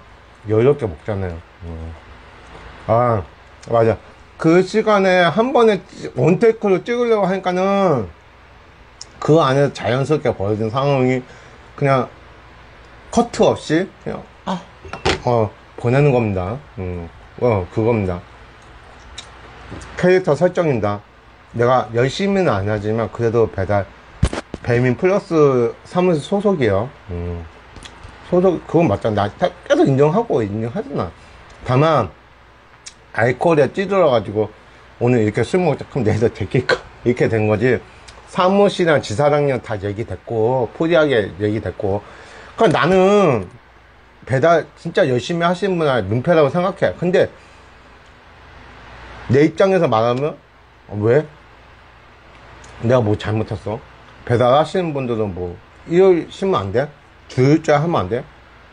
여유롭게 먹잖아요. 음. 아 맞아. 그 시간에 한 번에 원테이크로 찍으려고 하니까는 그 안에서 자연스럽게 벌어진 상황이 그냥 커트 없이 그냥 아. 어, 보내는 겁니다. 음, 어, 그겁니다. 캐릭터 설정입니다. 내가 열심히는 안 하지만 그래도 배달 배민플러스 사무소 소속이에요. 음, 소속 그건 맞잖아. 나 계속 인정하고 인정하잖아. 다만 알코올에 찌들어 가지고 오늘 이렇게 술 먹자 그럼 내일도 데킬까 이렇게 된 거지. 사무실이랑 지사랑이랑 다 얘기됐고 포리하게 얘기됐고. 그럼 나는 배달 진짜 열심히 하시는 분은 민폐라고 생각해. 근데 내 입장에서 말하면 왜? 내가 뭐 잘못했어? 배달하시는 분들은 뭐 일요일 쉬면 안 돼? 주일째 하면 안 돼?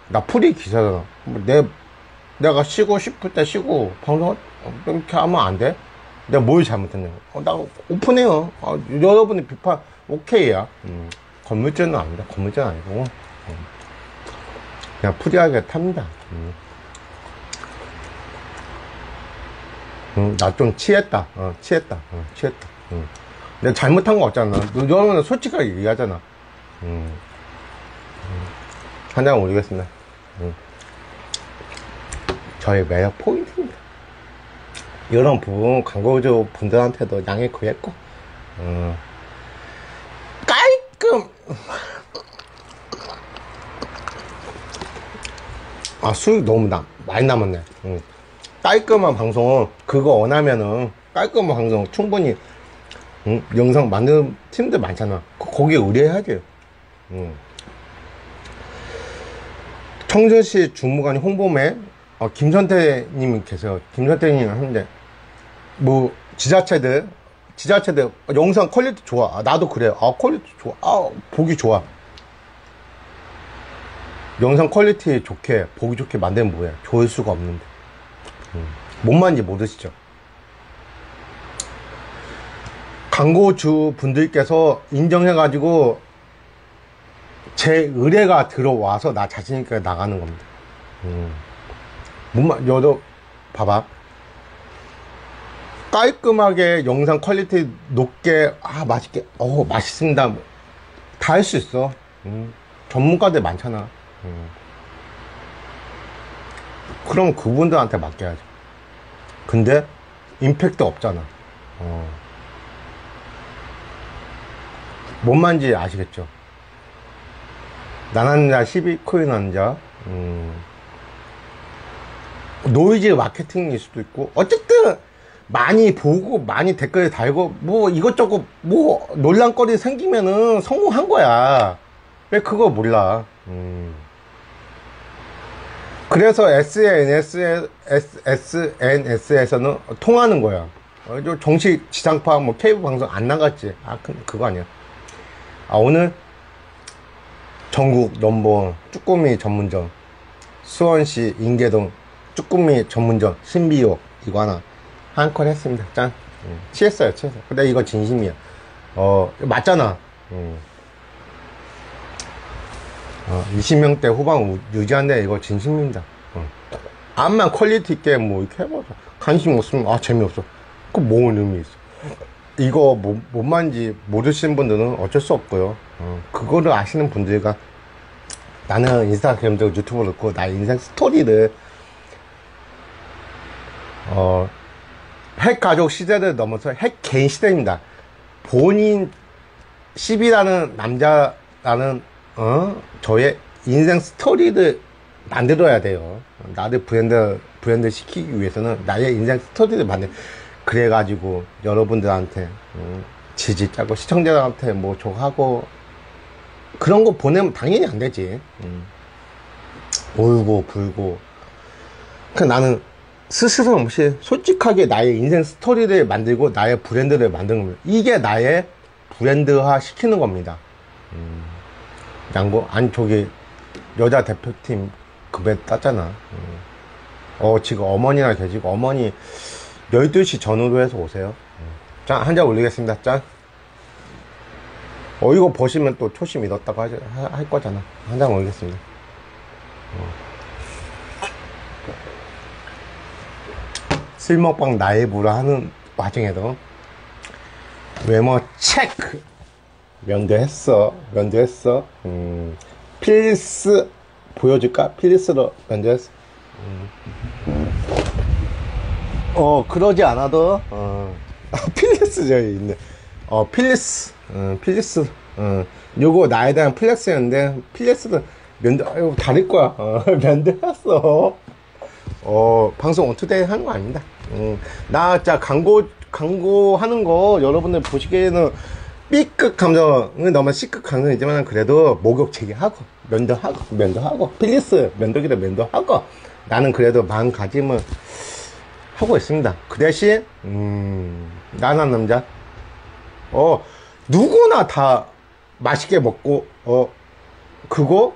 나 프리 기사잖아. 내, 내가 쉬고 싶을 때 쉬고 방송 이렇게 하면 안 돼? 내가 뭘 잘못했냐고. 어, 나 오픈해요. 어, 여러분의 비판 오케이야. 음, 건물주는 아니다. 건물주는 아니고 음, 그냥 프리하게 탑니다. 음. 음, 나 좀 취했다. 어, 취했다. 어, 취했다. 음. 내가 잘못한 거 없잖아. 여러분은 솔직하게 얘기하잖아. 음. 음. 한 잔 올리겠습니다. 음. 저의 매력 포인트입니다. 이런 부분 광고주 분들한테도 양해 구했고, 음. 깔끔. 아, 수익 너무 남, 많이 남았네. 음. 깔끔한 방송 그거 원하면은 깔끔한 방송 충분히 응? 영상 만드는 팀들 많잖아. 거기에 의뢰해야 돼요. 응. 청주시 주무관이 홍보매 어, 김선태 님이 계세요. 김선태 님이 하는데 뭐 지자체들 지자체들 영상 퀄리티 좋아. 아, 나도 그래요. 아, 퀄리티 좋아. 아, 보기 좋아. 영상 퀄리티 좋게 보기 좋게 만들면 뭐야. 좋을 수가 없는데 뭔 말인지 모르시죠? 광고주 분들께서 인정해가지고 제 의뢰가 들어와서 나 자신있게 나가는 겁니다. 음. 뭔 말, 여도, 봐봐. 깔끔하게 영상 퀄리티 높게, 아, 맛있게, 어 맛있습니다. 다 할 수 있어. 음. 전문가들 많잖아. 음. 그럼 그분들한테 맡겨야죠. 근데 임팩트 없잖아. 어. 뭔 말인지 아시겠죠? 나는 자 십이 코인 환자. 음. 노이즈 마케팅일 수도 있고 어쨌든 많이 보고 많이 댓글 달고 뭐 이것저것 뭐 논란거리 생기면은 성공한 거야. 왜 그거 몰라. 음. 그래서 에스엔에스, 에스엔에스에서는 통하는 거야. 정식 지상파 뭐 케이블 방송 안 나갔지. 아, 그거 아니야. 아, 오늘 전국 넘버원 쭈꾸미 전문점 수원시 인계동 쭈꾸미 전문점 신비옥 이거 하나 한 컷 했습니다. 짠. 음. 취했어요, 취했어. 근데 이거 진심이야. 어, 맞잖아. 음. 어, 이십 명대 후반 유지한데 이거 진심입니다. 어. 암만 퀄리티 있게 뭐 이렇게 해보자. 관심 없으면 아 재미없어. 그 뭔 의미 있어. 이거 뭐, 뭔 말인지 모르시는 분들은 어쩔 수 없고요. 어. 그거를 아시는 분들과 나는 인스타그램도 유튜브를 넣고 나의 인생 스토리를 어, 핵가족 시대를 넘어서 핵개인 시대입니다. 본인 십이라는 남자라는 어? 저의 인생 스토리를 만들어야 돼요. 나를 브랜드, 브랜드 시키기 위해서는 나의 인생 스토리를 만들, 그래가지고 여러분들한테, 음, 지지 짜고, 시청자들한테 뭐 저거 하고, 그런 거 보내면 당연히 안 되지. 음. 울고, 불고. 그니까 나는 스스럼 없이 솔직하게 나의 인생 스토리를 만들고 나의 브랜드를 만드는 겁니다. 이게 나의 브랜드화 시키는 겁니다. 음. 양보? 아니 저기 여자 대표팀 급에 땄잖아. 음. 어 지금 어머니나 계시고 어머니 열두 시 전후로 해서 오세요. 음. 짠! 한 잔 올리겠습니다. 짠! 어 이거 보시면 또 초심 잃었다고 하지, 하, 할 거잖아. 한 잔 올리겠습니다. 어. 술먹방 라이브를 하는 와중에도 외모 체크! 면도했어. 면도했어. 음, 필수 보여줄까? 필리스로 만들었어. 음. 어, 그러지 않아도, 어, 필리스 저기 있네. 어, 필리스. 어, 필리스. 어, 요거 나에 대한 플렉스였는데, 필리스는 면접, 아이고, 다를 거야. 어, 면접했어. 어, 방송 어투데이 하는 거 아닙니다. 음, 나, 자, 광고, 광고 하는 거, 여러분들 보시기에는 B급 감정은 너무 C급 감정이지만, 그래도 목욕 제기하고, 면도하고, 면도하고, 필리스, 면도기도 면도하고, 나는 그래도 마음가짐을 하고 있습니다. 그 대신, 음, 나는 남자. 어, 누구나 다 맛있게 먹고, 어, 그거,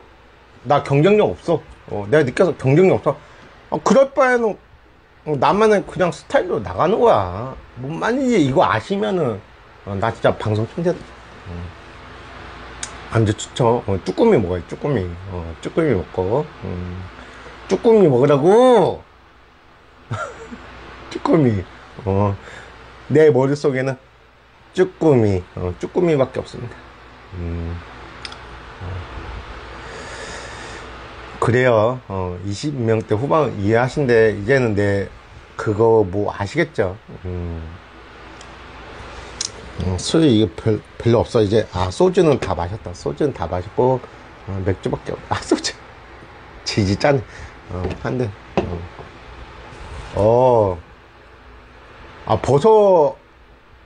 나 경쟁력 없어. 어, 내가 느껴서 경쟁력 없어. 어, 그럴 바에는, 어, 나만의 그냥 스타일로 나가는 거야. 뭐, 만약에 이거 아시면은, 어, 나 진짜 방송 천재다. 안주 추천. 어, 쭈꾸미 먹어요, 쭈꾸미. 어, 쭈꾸미 먹고. 음, 쭈꾸미 먹으라고! 쭈꾸미. 어, 내 머릿속에는 쭈꾸미. 어, 쭈꾸미밖에 없습니다. 음. 그래요. 어, 이십 명대 후반 이해하신데, 이제는 내, 그거 뭐 아시겠죠? 음. 음, 술이 이거 별, 별로 없어. 이제, 아, 소주는 다 마셨다. 소주는 다 마셨고, 어, 맥주밖에 없다. 아, 소주. 지지 짠. 어, 한 대. 어. 어. 아, 버섯,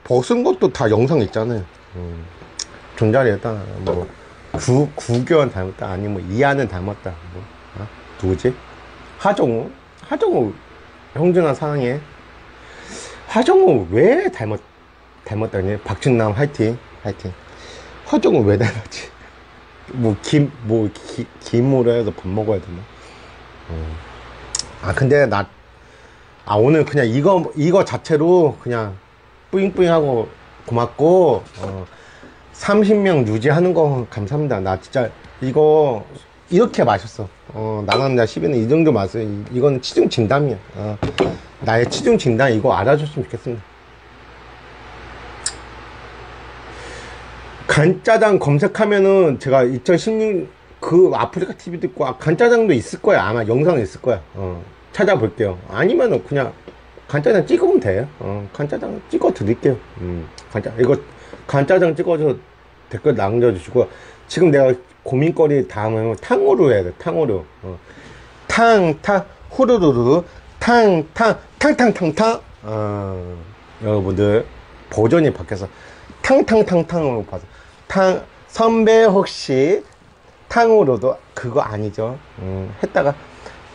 벗은 것도 다 영상 있잖아요. 음. 존잘했다. 뭐. 구, 구견 닮았다. 아니, 뭐, 이하는 닮았다. 뭐, 아, 누구지? 하정우? 하정우, 형준아 사랑해. 하정우 왜 닮았, 닮았다니? 박진남 화이팅, 화이팅. 하정우 왜 닮았지? 뭐, 김, 뭐, 기, 김으로 해서 밥 먹어야 되나? 음. 아, 근데 나, 아, 오늘 그냥 이거, 이거 자체로 그냥 뿌잉뿌잉하고 고맙고, 어. 삼십 명 유지하는 거 감사합니다. 나 진짜 이거 이렇게 마셨어. 어, 나남자 십이는 이 정도 마셔요. 이건 치중 진담이야. 어, 나의 치중 진담 이거 알아줬으면 좋겠습니다. 간짜장 검색하면은 제가 이천십육 그 아프리카 티비도 있고, 아, 간짜장도 있을 거야. 아마 영상이 있을 거야. 어, 찾아볼게요. 아니면은 그냥 간짜장 찍으면 돼요. 어, 간짜장 찍어 드릴게요. 음, 간짜 이거 간짜장 찍어서 댓글 남겨주시고, 지금 내가 고민거리 다음은 탕후루 해야 돼. 탕후루. 어. 탕, 탕, 후루루루, 탕, 탕, 탕탕탕탕. 어, 여러분들, 버전이 바뀌어서 탕탕탕탕으로 봐서. 탕, 선배 혹시 탕후루도 그거 아니죠. 음, 했다가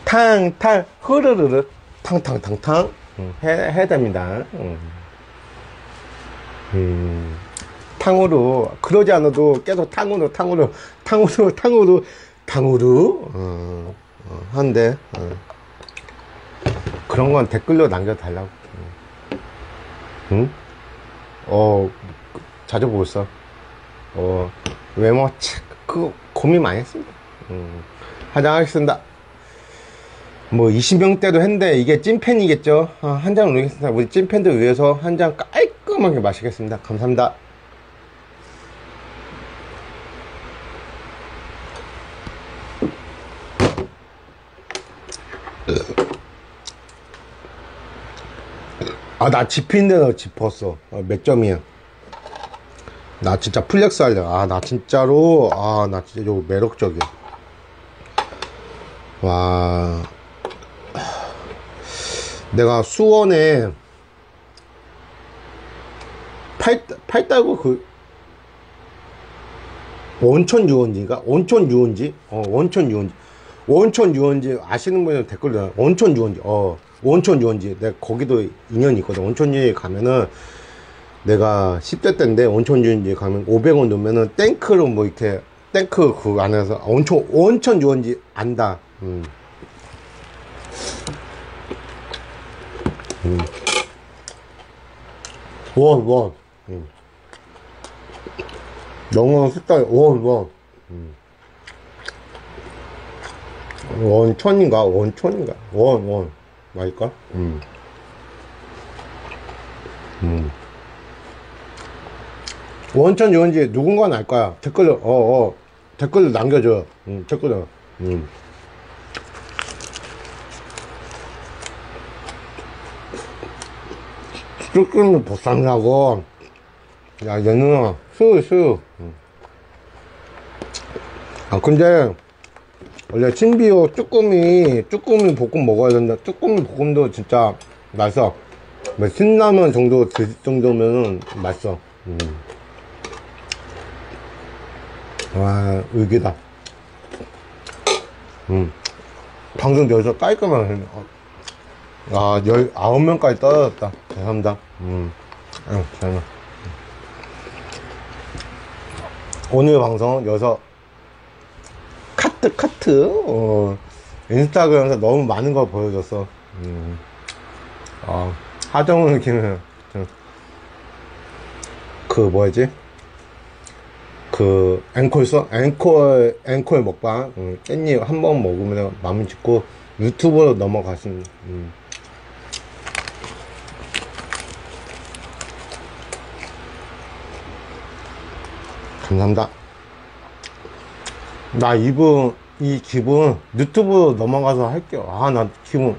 탕, 탕, 후루루루, 탕탕탕탕. 음, 해, 해야 됩니다. 음. 음. 탕후루. 그러지 않아도 계속 탕후루 탕후루 탕후루 탕후루 탕후루 어, 어, 한데 어. 그런 건 댓글로 남겨달라고. 응? 어, 자주 보고 있어. 어, 외모 책 그거 고민 많이 했습니다. 음, 화장하겠습니다. 뭐 이십 명대도 했는데 이게 찐팬이겠죠. 아, 한 잔 올리겠습니다. 우리 찐팬들 위해서 한 잔 깔끔하게 마시겠습니다. 감사합니다. 아, 나 집힌데 나 짚었어. 아, 몇 점이야? 나 진짜 플렉스 할래. 아, 나 진짜로, 아, 나 진짜 요거 매력적이야. 와, 내가 수원에 팔, 팔다구 그 원천 유원지인가? 원천 유원지? 어, 원천 유원지. 원천 유원지 아시는 분은 댓글로 원천 유원지. 어, 원천 유원지. 내가 거기도 인연이 있거든. 원천 유원지 가면은 내가 십 대 때인데 원천 유원지 가면 오백 원 넣으면은 탱크로 뭐 이렇게 탱크 그 안에서 원천 원천 유원지 안다. 음. 음. 원 원. 음. 영어 숫자 원 원. 음. 원천인가? 원천인가? 원, 원. 맞을까? 음. 음. 원천 유원지 누군가는 알 거야. 댓글로, 어, 어. 댓글로 남겨줘. 음, 댓글로. 음. 쭈꾸미 보쌈이라고. 야, 얘는 수육, 수육. 아, 근데 원래 신비옥 쭈꾸미, 쭈꾸미 볶음 먹어야 된다. 쭈꾸미 볶음도 진짜 맛있어. 신라면 정도 들 정도면은 맛있어. 음. 와, 의기다. 음. 방금 여기서 깔끔하게. 아, 열아홉 명까지 떨어졌다. 죄송합니다. 음. 아유, 잘못. 오늘 방송 여기서 카트, 카트. 어, 인스타그램에서 너무 많은 걸 보여줬어. 음. 아, 하정우 느낌은. 그, 뭐였지? 그, 앵콜 써? 앵콜, 앵콜 먹방. 음, 깻잎 한 번 먹으면 마무리 짓고 유튜브로 넘어갔습니다. 음. 감사합니다. 나 이분, 이 기분 유튜브로 넘어가서 할게요. 아, 나 기분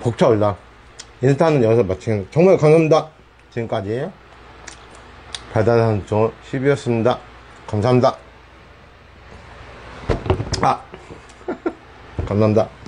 벅차올라. 인스타는 여기서 마치겠습니다. 정말 감사합니다. 지금까지 발달한 종십이였습니다. 감사합니다. 아 감사합니다.